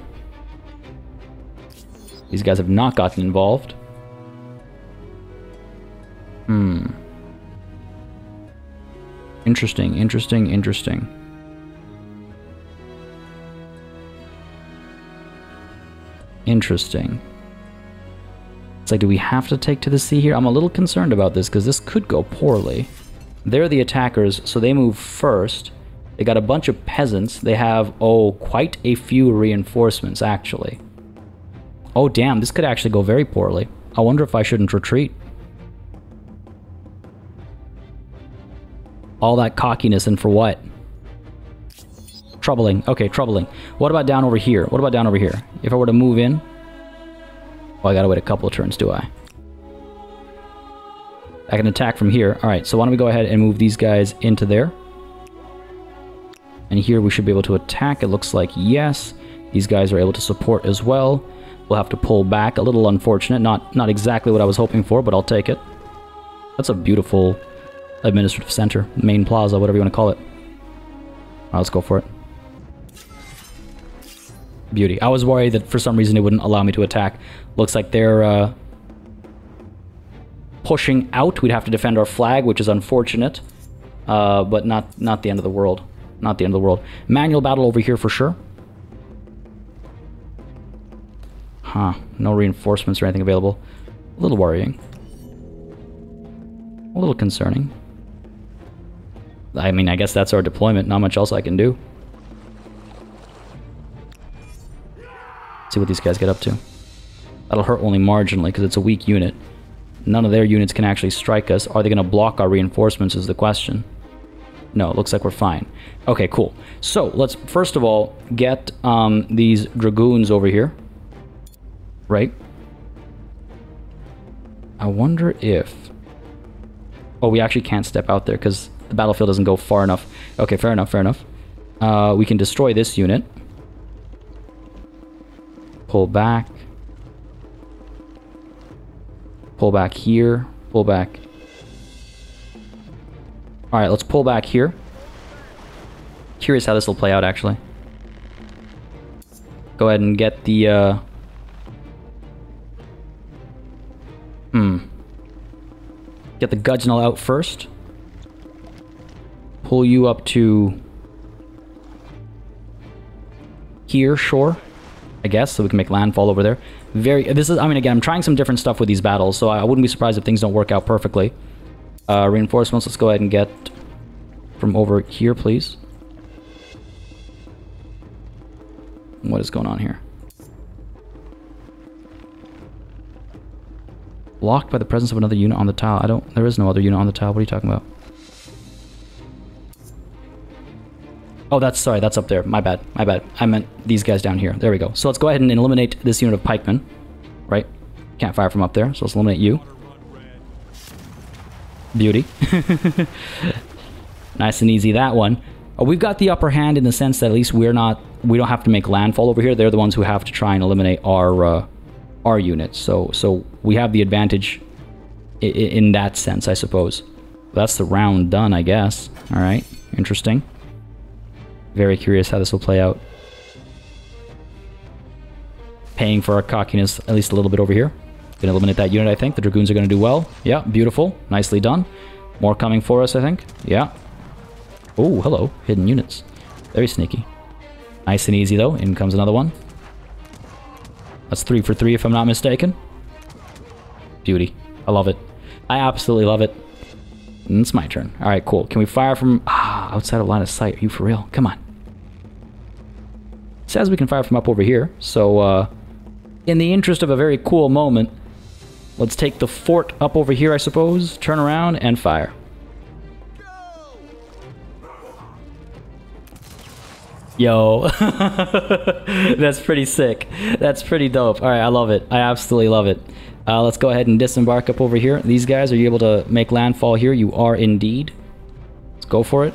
These guys have not gotten involved. Hmm. Interesting, interesting, interesting. Interesting. It's like, do we have to take to the sea here? I'm a little concerned about this, because this could go poorly. They're the attackers, so they move first. They got a bunch of peasants. They have, oh, quite a few reinforcements, actually. Oh, damn, this could actually go very poorly. I wonder if I shouldn't retreat. All that cockiness, and for what? Troubling. Okay, troubling. What about down over here? What about down over here? If I were to move in... Oh, I gotta wait a couple of turns, do I? I can attack from here. Alright, so why don't we go ahead and move these guys into there. And here we should be able to attack. It looks like yes. These guys are able to support as well. We'll have to pull back. A little unfortunate. Not exactly what I was hoping for, but I'll take it. That's a beautiful administrative center. Main plaza, whatever you want to call it. Alright, let's go for it. beauty. I was worried that for some reason it wouldn't allow me to attack. Looks like they're pushing out. We'd have to defend our flag, which is unfortunate, but not the end of the world. Not the end of the world. Manual battle over here for sure. Huh, no reinforcements or anything available. A little worrying. A little concerning. I mean, I guess that's our deployment. Not much else I can do. Let's see what these guys get up to. That'll hurt only marginally because it's a weak unit. None of their units can actually strike us. Are they going to block our reinforcements is the question. No, it looks like we're fine. Okay, cool. So let's first of all get these Dragoons over here. Right? I wonder if... Oh, we actually can't step out there because the battlefield doesn't go far enough. Okay, fair enough, fair enough. We can destroy this unit. Pull back. Pull back here. Pull back. Alright, let's pull back here. Curious how this will play out, actually. Go ahead and get the... Get the Gudgeon out first. Pull you up to... here, sure. I guess, so we can make landfall over there. I mean, again, I'm trying some different stuff with these battles, so I wouldn't be surprised if things don't work out perfectly. Reinforcements, let's go ahead and get from over here, please. What is going on here? Blocked by the presence of another unit on the tile. There is no other unit on the tile. What are you talking about? Oh, that's up there. My bad, my bad. I meant these guys down here. There we go. So let's go ahead and eliminate this unit of pikemen. Right? Can't fire from up there, so let's eliminate you. Beauty. Nice and easy, that one. Oh, we've got the upper hand in the sense that at least we don't have to make landfall over here. They're the ones who have to try and eliminate our units. So we have the advantage in that sense, I suppose. That's the round done, I guess. All right, interesting. Very curious how this will play out. Paying for our cockiness at least a little bit over here. Gonna eliminate that unit, I think. The Dragoons are gonna do well. Yeah, beautiful. Nicely done. More coming for us, I think. Yeah. Oh, hello. Hidden units. Very sneaky. Nice and easy, though. In comes another one. That's 3 for 3, if I'm not mistaken. Beauty. I love it. I absolutely love it. And it's my turn. All right, cool. Can we fire from... outside of line of sight. Are you for real? Come on. It says we can fire from up over here. So, in the interest of a very cool moment, let's take the fort up over here, I suppose. Turn around and fire. Yo. That's pretty sick. That's pretty dope. All right, I love it. I absolutely love it. Let's go ahead and disembark up over here. These guys, are you able to make landfall here? You are indeed. Let's go for it.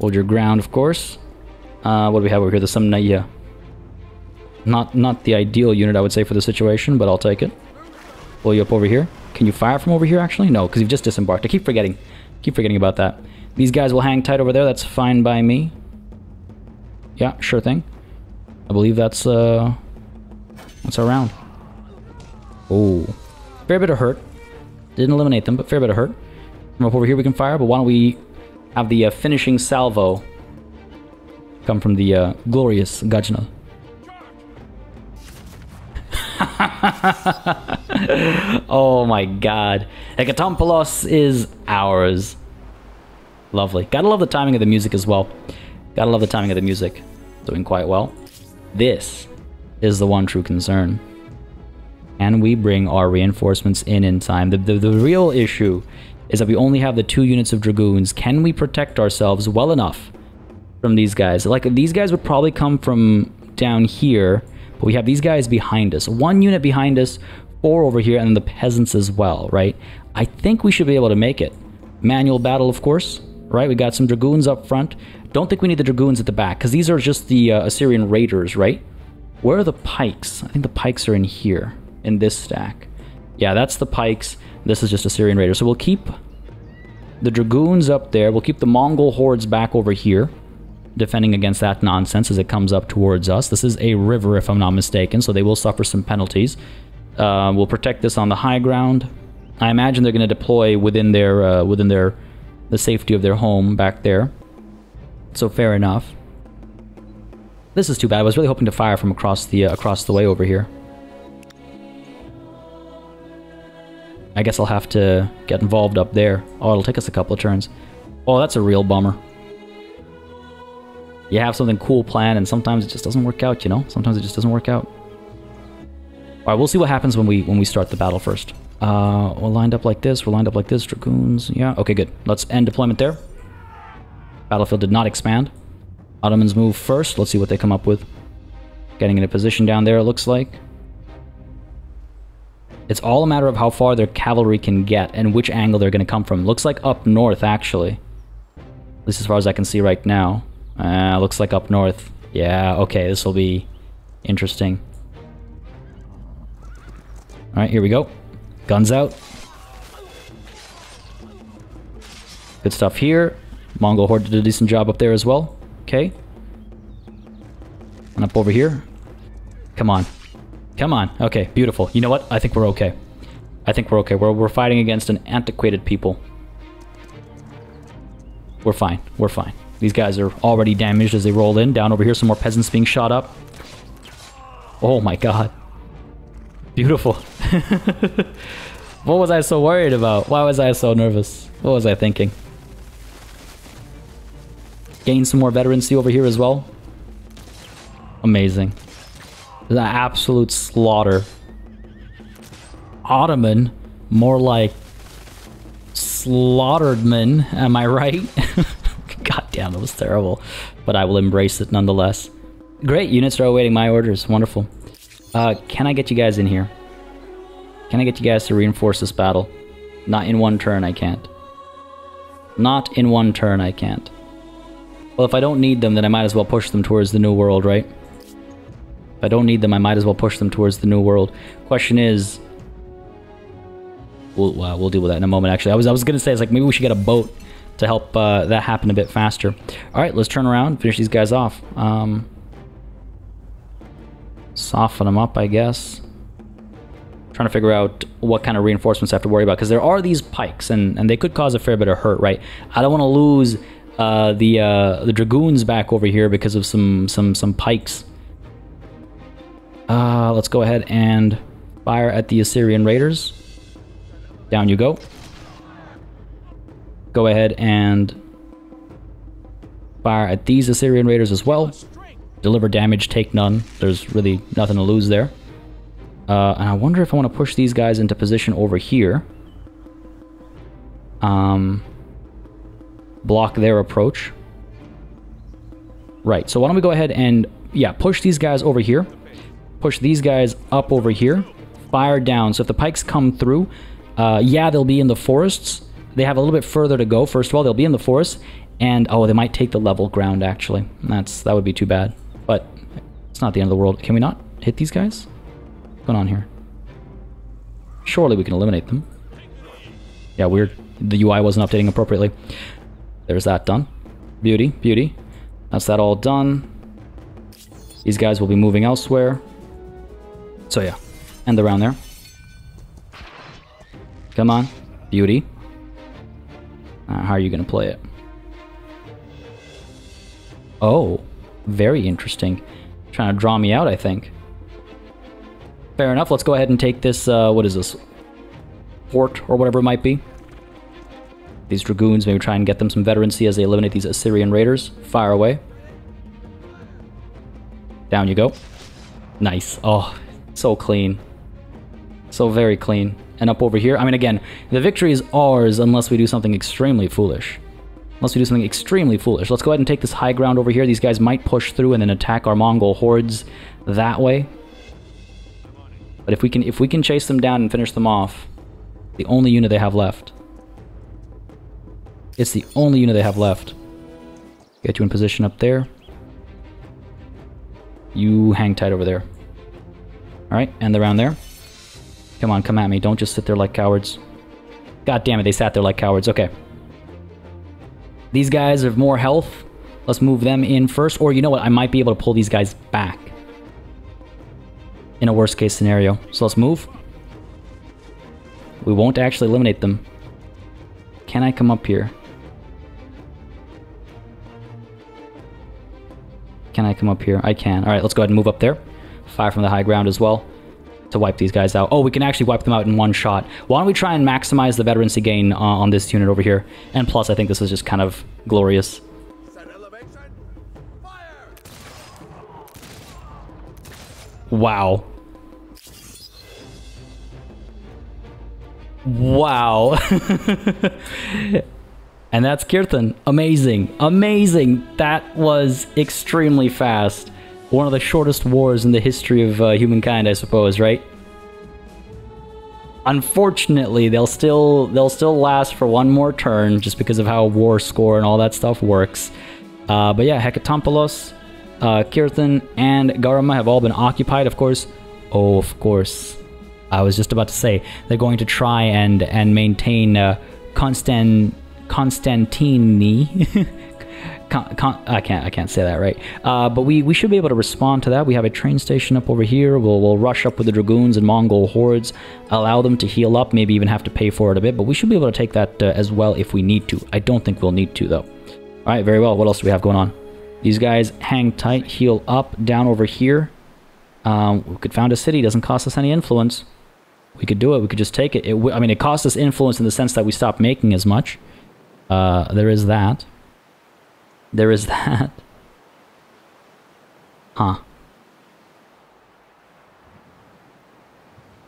Hold your ground, of course. What do we have over here? The Samnaya. Not the ideal unit, I would say, for the situation, but I'll take it. Pull you up over here. Can you fire from over here, actually? No, because you've just disembarked. I keep forgetting. About that. These guys will hang tight over there. That's fine by me. Yeah, sure thing. I believe that's our round. Oh. Fair bit of hurt. Didn't eliminate them, but fair bit of hurt. From up over here we can fire, but why don't we have the finishing salvo come from the glorious Gajna. Oh my god. Hecatompolos is ours. Lovely. Gotta love the timing of the music as well. Gotta love the timing of the music. Doing quite well. This is the one true concern. Can we bring our reinforcements in time? The real issue is that we only have the 2 units of Dragoons. Can we protect ourselves well enough from these guys? Like, these guys would probably come from down here. But we have these guys behind us. 1 unit behind us, 4 over here, and then the peasants as well, right? I think we should be able to make it. Manual battle, of course, right? We got some Dragoons up front. Don't think we need the Dragoons at the back, because these are just the Assyrian Raiders, right? Where are the pikes? I think the pikes are in here, in this stack. Yeah, that's the pikes. This is just Assyrian Raiders. So we'll keep the Dragoons up there. We'll keep the Mongol hordes back over here. defending against that nonsense as it comes up towards us. This is a river, if I'm not mistaken, so they will suffer some penalties. We'll protect this on the high ground. I imagine they're going to deploy within the safety of their home back there. So fair enough. This is too bad. I was really hoping to fire from across the way over here. I guess I'll have to get involved up there. Oh, it'll take us a couple of turns. Oh, that's a real bummer. You have something cool planned, and sometimes it just doesn't work out, you know? Sometimes it just doesn't work out. All right, we'll see what happens when we start the battle first. We're lined up like this. We're lined up like this. Dragoons. Yeah. Okay, good. Let's end deployment there. Battlefield did not expand. Ottomans move first. Let's see what they come up with. Getting in a position down there, it looks like. It's all a matter of how far their cavalry can get and which angle they're going to come from. Looks like up north, actually. At least as far as I can see right now. Looks like up north. Yeah, okay, this will be interesting. Alright, here we go. Guns out. Good stuff here. Mongol horde did a decent job up there as well. Okay. And up over here. Come on. Come on. Okay, beautiful. You know what? I think we're okay. I think we're okay. We're fighting against an antiquated people. We're fine. We're fine. These guys are already damaged as they roll in. Down over here, some more peasants being shot up. Oh my god. Beautiful. What was I so worried about? Why was I so nervous? What was I thinking? Gain some more veterancy over here as well. Amazing. The absolute slaughter. Ottoman, more like slaughteredman, am I right? God damn, it was terrible. But I will embrace it nonetheless. Great, units are awaiting my orders. Wonderful. Can I get you guys in here? Can I get you guys to reinforce this battle? Not in one turn, I can't. Not in one turn, I can't. Well, if I don't need them, then I might as well push them towards the New World, right? If I don't need them, I might as well push them towards the New World. Question is... We'll deal with that in a moment, actually. I was gonna say, it's like, maybe we should get a boat to help that happen a bit faster. Alright, let's turn around, finish these guys off. Soften them up, I guess. Trying to figure out what kind of reinforcements I have to worry about, because there are these pikes, and they could cause a fair bit of hurt, right? I don't want to lose the dragoons back over here because of some pikes. Let's go ahead and fire at the Assyrian Raiders. Down you go. Go ahead and fire at these Assyrian Raiders as well. Deliver damage, take none. There's really nothing to lose there. And I wonder if I want to push these guys into position over here. Block their approach. Right, so why don't we go ahead and, yeah, push these guys over here. Push these guys up over here. Fire down. So if the pikes come through, yeah, they'll be in the forests. They have a little bit further to go. First of all, they'll be in the forest, and oh, they might take the level ground, actually. That would be too bad, but it's not the end of the world. Can we not hit these guys? What's going on here? Surely we can eliminate them. Yeah, weird. The UI wasn't updating appropriately. There's that done. Beauty, beauty. That's that all done. These guys will be moving elsewhere. So yeah, end the round there. Come on, beauty. How are you going to play it? Oh, very interesting. Trying to draw me out, I think. Fair enough. Let's go ahead and take this, what is this? Fort or whatever it might be. These dragoons, maybe try and get them some veterancy as they eliminate these Assyrian raiders. Fire away. Down you go. Nice. Oh, so clean. So very clean. And up over here, I mean, again, the victory is ours unless we do something extremely foolish. Unless we do something extremely foolish. Let's go ahead and take this high ground over here. These guys might push through and then attack our Mongol hordes that way. But if we can chase them down and finish them off, the only unit they have left. It's the only unit they have left. Get you in position up there. You hang tight over there. Alright, end the round there. Come on, come at me. Don't just sit there like cowards. God damn it, they sat there like cowards. Okay. These guys have more health. Let's move them in first. Or you know what? I might be able to pull these guys back in a worst case scenario. So let's move. We won't actually eliminate them. Can I come up here? Can I come up here? I can. All right, let's go ahead and move up there. Fire from the high ground as well to wipe these guys out. Oh, we can actually wipe them out in one shot. Why don't we try and maximize the veterancy gain on this unit over here? And plus, I think this is just kind of glorious. Wow. Wow. And that's Kirtan. Amazing. Amazing. That was extremely fast. One of the shortest wars in the history of humankind, I suppose, right? Unfortunately, they'll still last for one more turn just because of how war score and all that stuff works. But yeah, Hecatompolos, Kirtan, and Garama have all been occupied, of course. Oh, of course. I was just about to say they're going to try and maintain Constantini. I can't say that right. But we should be able to respond to that. We have a train station up over here. We'll rush up with the Dragoons and Mongol hordes, allow them to heal up, maybe even have to pay for it a bit, but we should be able to take that as well if we need to. I don't think we'll need to, though. All right, very well. What else do we have going on? These guys hang tight, heal up, down over here. We could found a city. Doesn't cost us any influence. We could do it. We could just take it. I mean, it costs us influence in the sense that we stopped making as much. There is that. There is that. Huh.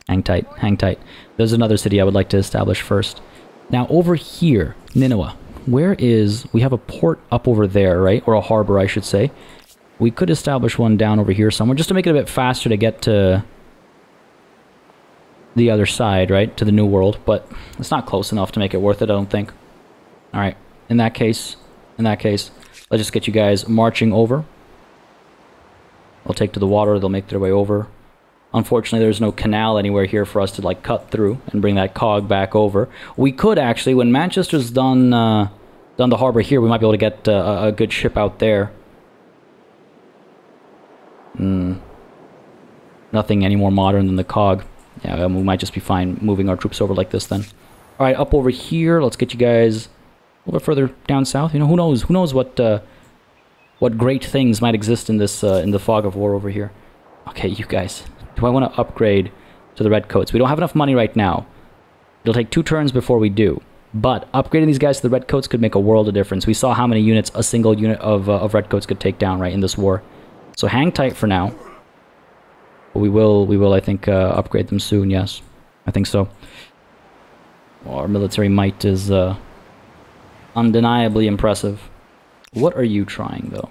Hang tight. Hang tight. There's another city I would like to establish first. Now, over here, Nineveh. Where is... We have a port up over there, right? Or a harbor, I should say. We could establish one down over here somewhere, just to make it a bit faster to get to the other side, right? To the New World. But it's not close enough to make it worth it, I don't think. All right. In that case, let's just get you guys marching over. I'll take to the water. They'll make their way over. Unfortunately, there's no canal anywhere here for us to, like, cut through and bring that cog back over. We could actually, when Manchester's done the harbor here, we might be able to get a good ship out there. Nothing any more modern than the cog. Yeah, we might just be fine moving our troops over like this then. All right, up over here. Let's get you guys... a little bit further down south, you know, who knows what great things might exist in this in the fog of war over here. Okay, you guys, do I want to upgrade to the Redcoats? We don't have enough money right now. It'll take 2 turns before we do. But upgrading these guys to the Redcoats could make a world of difference. We saw how many units a single unit of Redcoats could take down right in this war. So hang tight for now. But we will I think upgrade them soon. Yes, I think so. Our military might is. Undeniably impressive. What are you trying, though?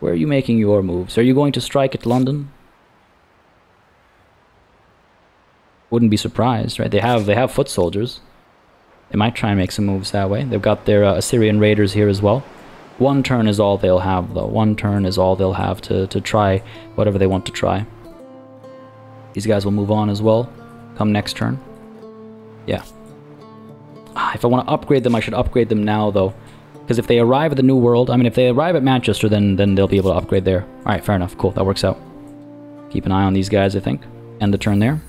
Where are you making your moves? Are you going to strike at London? Wouldn't be surprised, right? They have foot soldiers. They might try and make some moves that way. They've got their Assyrian Raiders here as well. 1 turn is all they'll have, though. 1 turn is all they'll have to try whatever they want to try. These guys will move on as well. Come next turn. Yeah. If I want to upgrade them, I should upgrade them now, though. Because if they arrive at the New World... I mean, if they arrive at Manchester, then they'll be able to upgrade there. Alright, fair enough. Cool, that works out. Keep an eye on these guys, I think. End the turn there.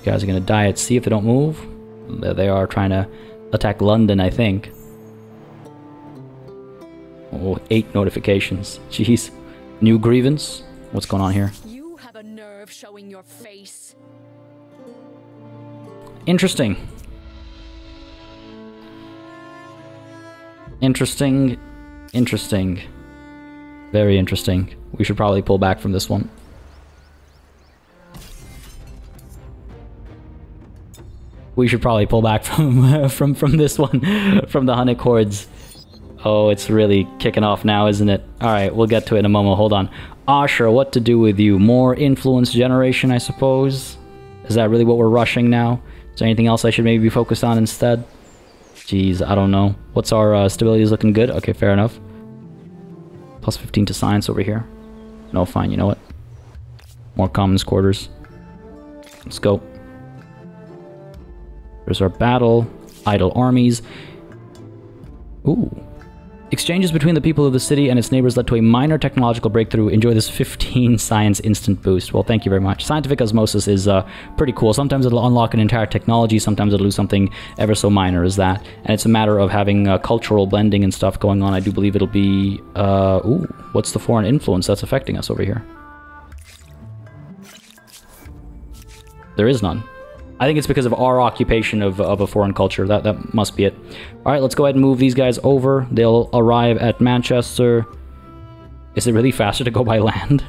You guys are going to die at sea if they don't move. They are trying to attack London, I think. Oh, 8 notifications. Jeez. New grievance? What's going on here? You have a nerve showing your face. Interesting. Interesting. Interesting. Very interesting. We should probably pull back from this one. We should probably pull back from this one. From the Hunnic hordes. Oh, it's really kicking off now, isn't it? Alright, we'll get to it in a moment. Hold on. Asher, what to do with you? More influence generation, I suppose? Is that really what we're rushing now? Is there anything else I should maybe be focused on instead? Jeez, I don't know. What's our stability is looking good? Okay, fair enough. Plus 15 to science over here. No, fine, you know what? More commons quarters. Let's go. There's our battle. Idle armies. Ooh. Exchanges between the people of the city and its neighbors led to a minor technological breakthrough. Enjoy this 15 science instant boost. Well, thank you very much. Scientific osmosis is pretty cool. Sometimes it'll unlock an entire technology, sometimes it'll do something ever so minor as that. And it's a matter of having cultural blending and stuff going on. I do believe it'll be... ooh, what's the foreign influence that's affecting us over here? There is none. I think it's because of our occupation of a foreign culture. That must be it. All right, let's go ahead and move these guys over. They'll arrive at Manchester. Is it really faster to go by land?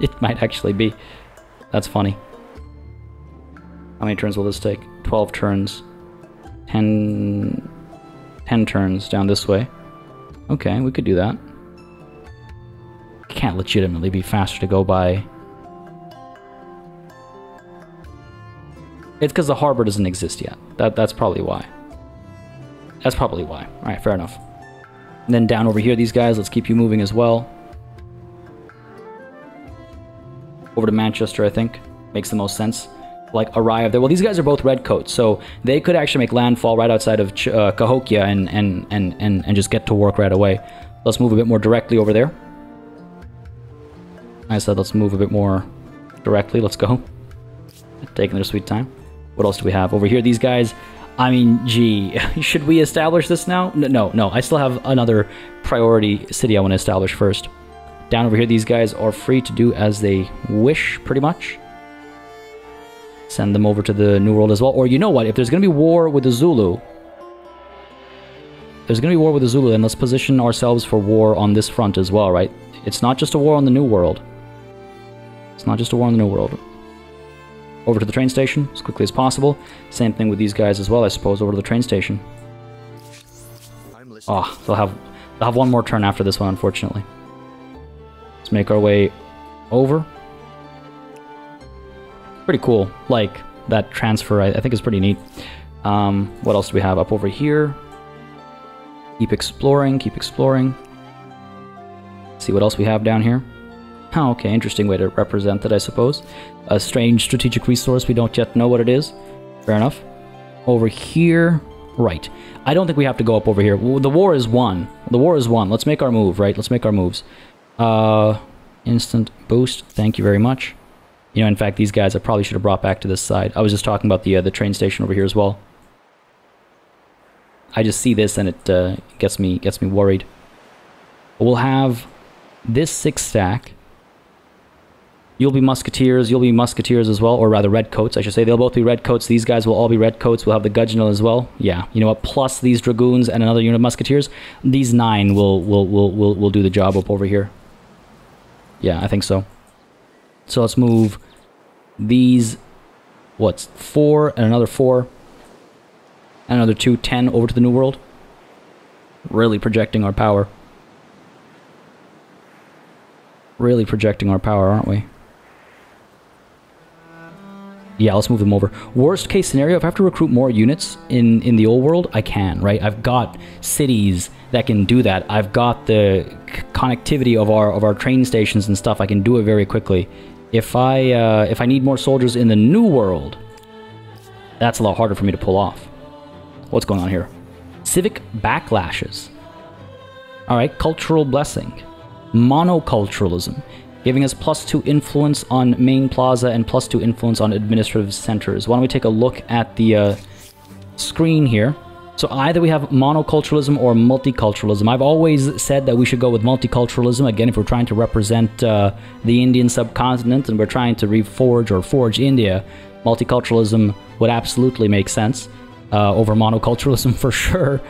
It might actually be. That's funny. How many turns will this take? 12 turns. 10 turns down this way. Okay, we could do that. Can't legitimately be faster to go by... It's because the harbor doesn't exist yet. That's probably why. That's probably why. Alright, fair enough. And then down over here, these guys, let's keep you moving as well. Over to Manchester, I think. Makes the most sense. Like, arrive there. Well, these guys are both redcoats, so they could actually make landfall right outside of Cahokia and just get to work right away. Let's move a bit more directly over there. I said let's move a bit more directly. Let's go. Taking their sweet time. What else do we have over here? These guys, I mean, gee, should we establish this now? No, I still have another priority city I want to establish first. Down over here, these guys are free to do as they wish, pretty much. Send them over to the New World as well. Or you know what, if there's going to be war with the Zulu, then let's position ourselves for war on this front as well, right? It's not just a war on the New World. Over to the train station as quickly as possible. Same thing with these guys as well, I suppose. Over to the train station. Oh, they'll have one more turn after this one, unfortunately. Let's make our way over. Pretty cool. Like, that transfer, I think, is pretty neat. What else do we have up over here? Keep exploring, See what else we have down here. Oh, okay, interesting way to represent that, I suppose. A strange strategic resource, we don't yet know what it is. Fair enough. Over here... Right. I don't think we have to go up over here. The war is won. Let's make our move, right? Let's make our moves. Instant boost. Thank you very much. You know, in fact, these guys I probably should have brought back to this side. I was just talking about the train station over here as well. I just see this and it gets me worried. We'll have this 6-stack... You'll be musketeers as well, or rather redcoats, I should say. They'll both be redcoats. These guys will all be redcoats. We'll have the Gudgeon as well. Yeah, you know what? Plus these dragoons and another unit of musketeers. These 9 will do the job up over here. Yeah, I think so. So let's move these 4 and another 4 and another 2, 10 over to the New World. Really projecting our power. Aren't we? Yeah, let's move them over. Worst case scenario, if I have to recruit more units in the old world, I can, right? I've got cities that can do that. I've got the connectivity of our train stations and stuff. I can do it very quickly. If I need more soldiers in the New World, that's a lot harder for me to pull off. What's going on here? Civic backlashes. All right, cultural blessing. Monoculturalism. Giving us +2 influence on main plaza and +2 influence on administrative centers. Why don't we take a look at the screen here? So either we have monoculturalism or multiculturalism. I've always said that we should go with multiculturalism. Again, if we're trying to represent the Indian subcontinent and we're trying to reforge or forge India, multiculturalism would absolutely make sense over monoculturalism for sure.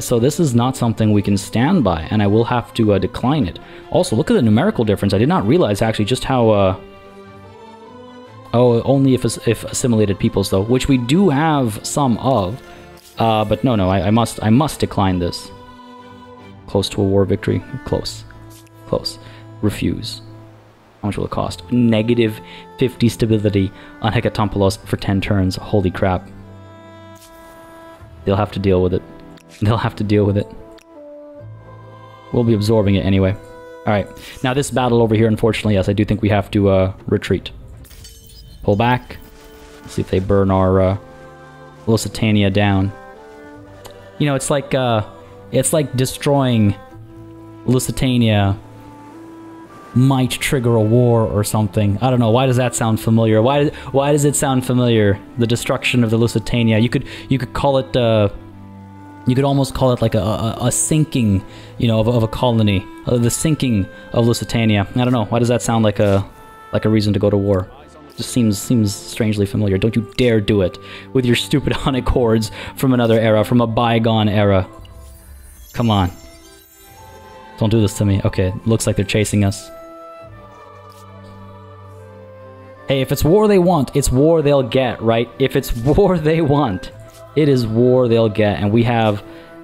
So this is not something we can stand by, and I will have to decline it. Also, look at the numerical difference. I did not realize actually just how... Oh, only if assimilated peoples though, which we do have some of. But no, I must decline this. Close to a war victory. Close. Refuse. How much will it cost? -50 stability on Hecatompolos for 10 turns. Holy crap. They'll have to deal with it. We'll be absorbing it anyway. Alright. Now this battle over here, unfortunately, yes, I do think we have to retreat. Pull back. Let's see if they burn our Lusitania down. You know, it's like It's like destroying Lusitania might trigger a war or something. I don't know. Why does that sound familiar? Why does it sound familiar? The destruction of the Lusitania. You could call it. You could almost call it like a sinking, you know, of a colony. The sinking of Lusitania. I don't know. Why does that sound like a reason to go to war? Just seems strangely familiar. Don't you dare do it with your stupid Hunnic hordes from another era, from a bygone era. Come on. Don't do this to me. Okay, looks like they're chasing us. Hey, if it's war they want, it's war they'll get, right? If it's war they want, it is war they'll get. And we have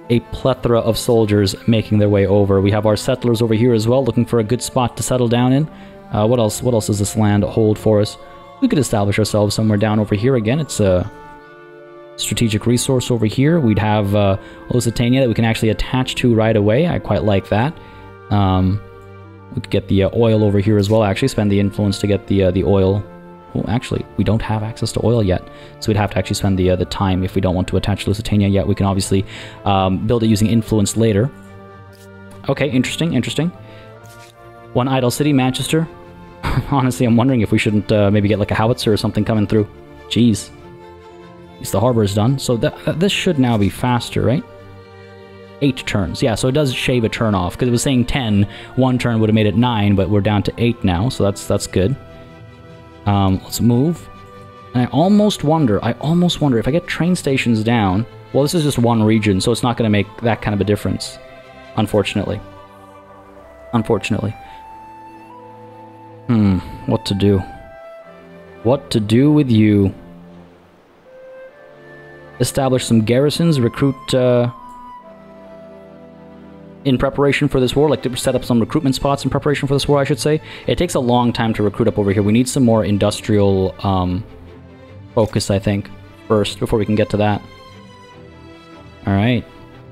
a plethora of soldiers making their way over. We have our settlers over here as well, looking for a good spot to settle down in. What else does this land hold for us? We could establish ourselves somewhere down over here again. It's a strategic resource over here. We'd have Lusitania that we can actually attach to right away. I quite like that. We could get the oil over here as well. Actually, spend the influence to get the oil. Well, actually, we don't have access to oil yet, so we'd have to actually spend the time if we don't want to attach Lusitania yet. We can obviously build it using influence later. Okay, interesting, interesting. One idle city, Manchester. Honestly, I'm wondering if we shouldn't maybe get like a howitzer or something coming through. Jeez. At least the harbor is done, so this should now be faster, right? 8 turns. Yeah, so it does shave a turn off, because it was saying 10. 1 turn would have made it 9, but we're down to 8 now, so that's good. Let's move. And I almost wonder if I get train stations down... Well, this is just one region, so it's not going to make that kind of a difference. Unfortunately. Unfortunately. What to do? What to do with you? Establish some garrisons, recruit, in preparation for this war, like to set up some recruitment spots in preparation for this war, I should say. It takes a long time to recruit up over here. We need some more industrial, focus, I think, first, before we can get to that. Alright.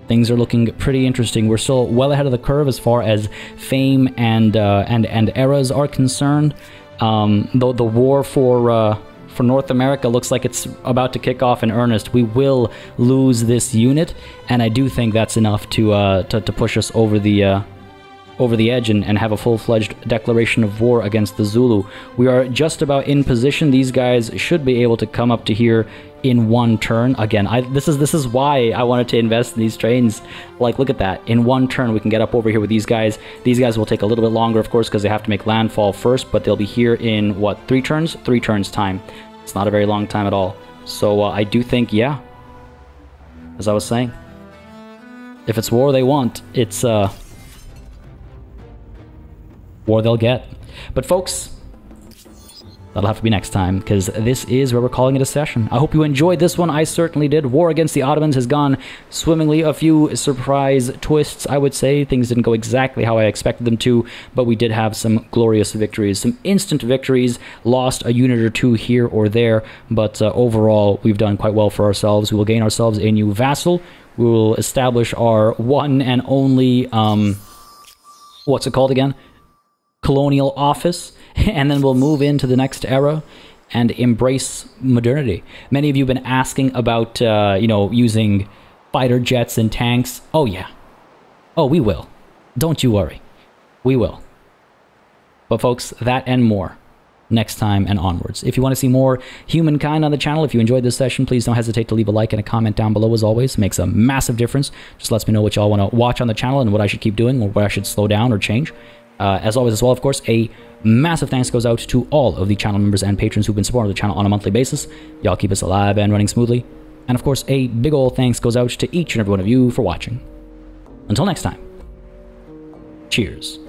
Things are looking pretty interesting. We're still well ahead of the curve as far as fame and eras are concerned. Though the war for North America looks like it's about to kick off in earnest. We will lose this unit, and I do think that's enough to push us over the edge and have a full-fledged declaration of war against the Zulu. We are just about in position. These guys should be able to come up to here in 1 turn. Again, this is why I wanted to invest in these trains. Like, look at that. In 1 turn, we can get up over here with these guys. These guys will take a little bit longer, of course, because they have to make landfall first, but they'll be here in, what, 3 turns? 3 turns time. It's not a very long time at all. So I do think, yeah, as I was saying, if it's war they want, it's... war they'll get. But folks, that'll have to be next time, because this is where we're calling it a session. I hope you enjoyed this one. I certainly did. War against the Ottomans has gone swimmingly. A few surprise twists, I would say. Things didn't go exactly how I expected them to, but we did have some glorious victories. Some instant victories. Lost a unit or two here or there, but overall, we've done quite well for ourselves. We will gain ourselves a new vassal. We will establish our one and only... what's it called again? Colonial office, and then we'll move into the next era and embrace modernity. Many of you have been asking about, you know, using fighter jets and tanks. Oh, yeah. Oh, we will. Don't you worry. We will. But folks, that and more next time and onwards. If you want to see more Humankind on the channel, if you enjoyed this session, please don't hesitate to leave a like and a comment down below. As always, it makes a massive difference. Just lets me know what y'all want to watch on the channel and what I should keep doing or what I should slow down or change. As always as well, of course, a massive thanks goes out to all of the channel members and patrons who've been supporting the channel on a monthly basis. Y'all keep us alive and running smoothly. And of course, a big old thanks goes out to each and every one of you for watching. Until next time, cheers.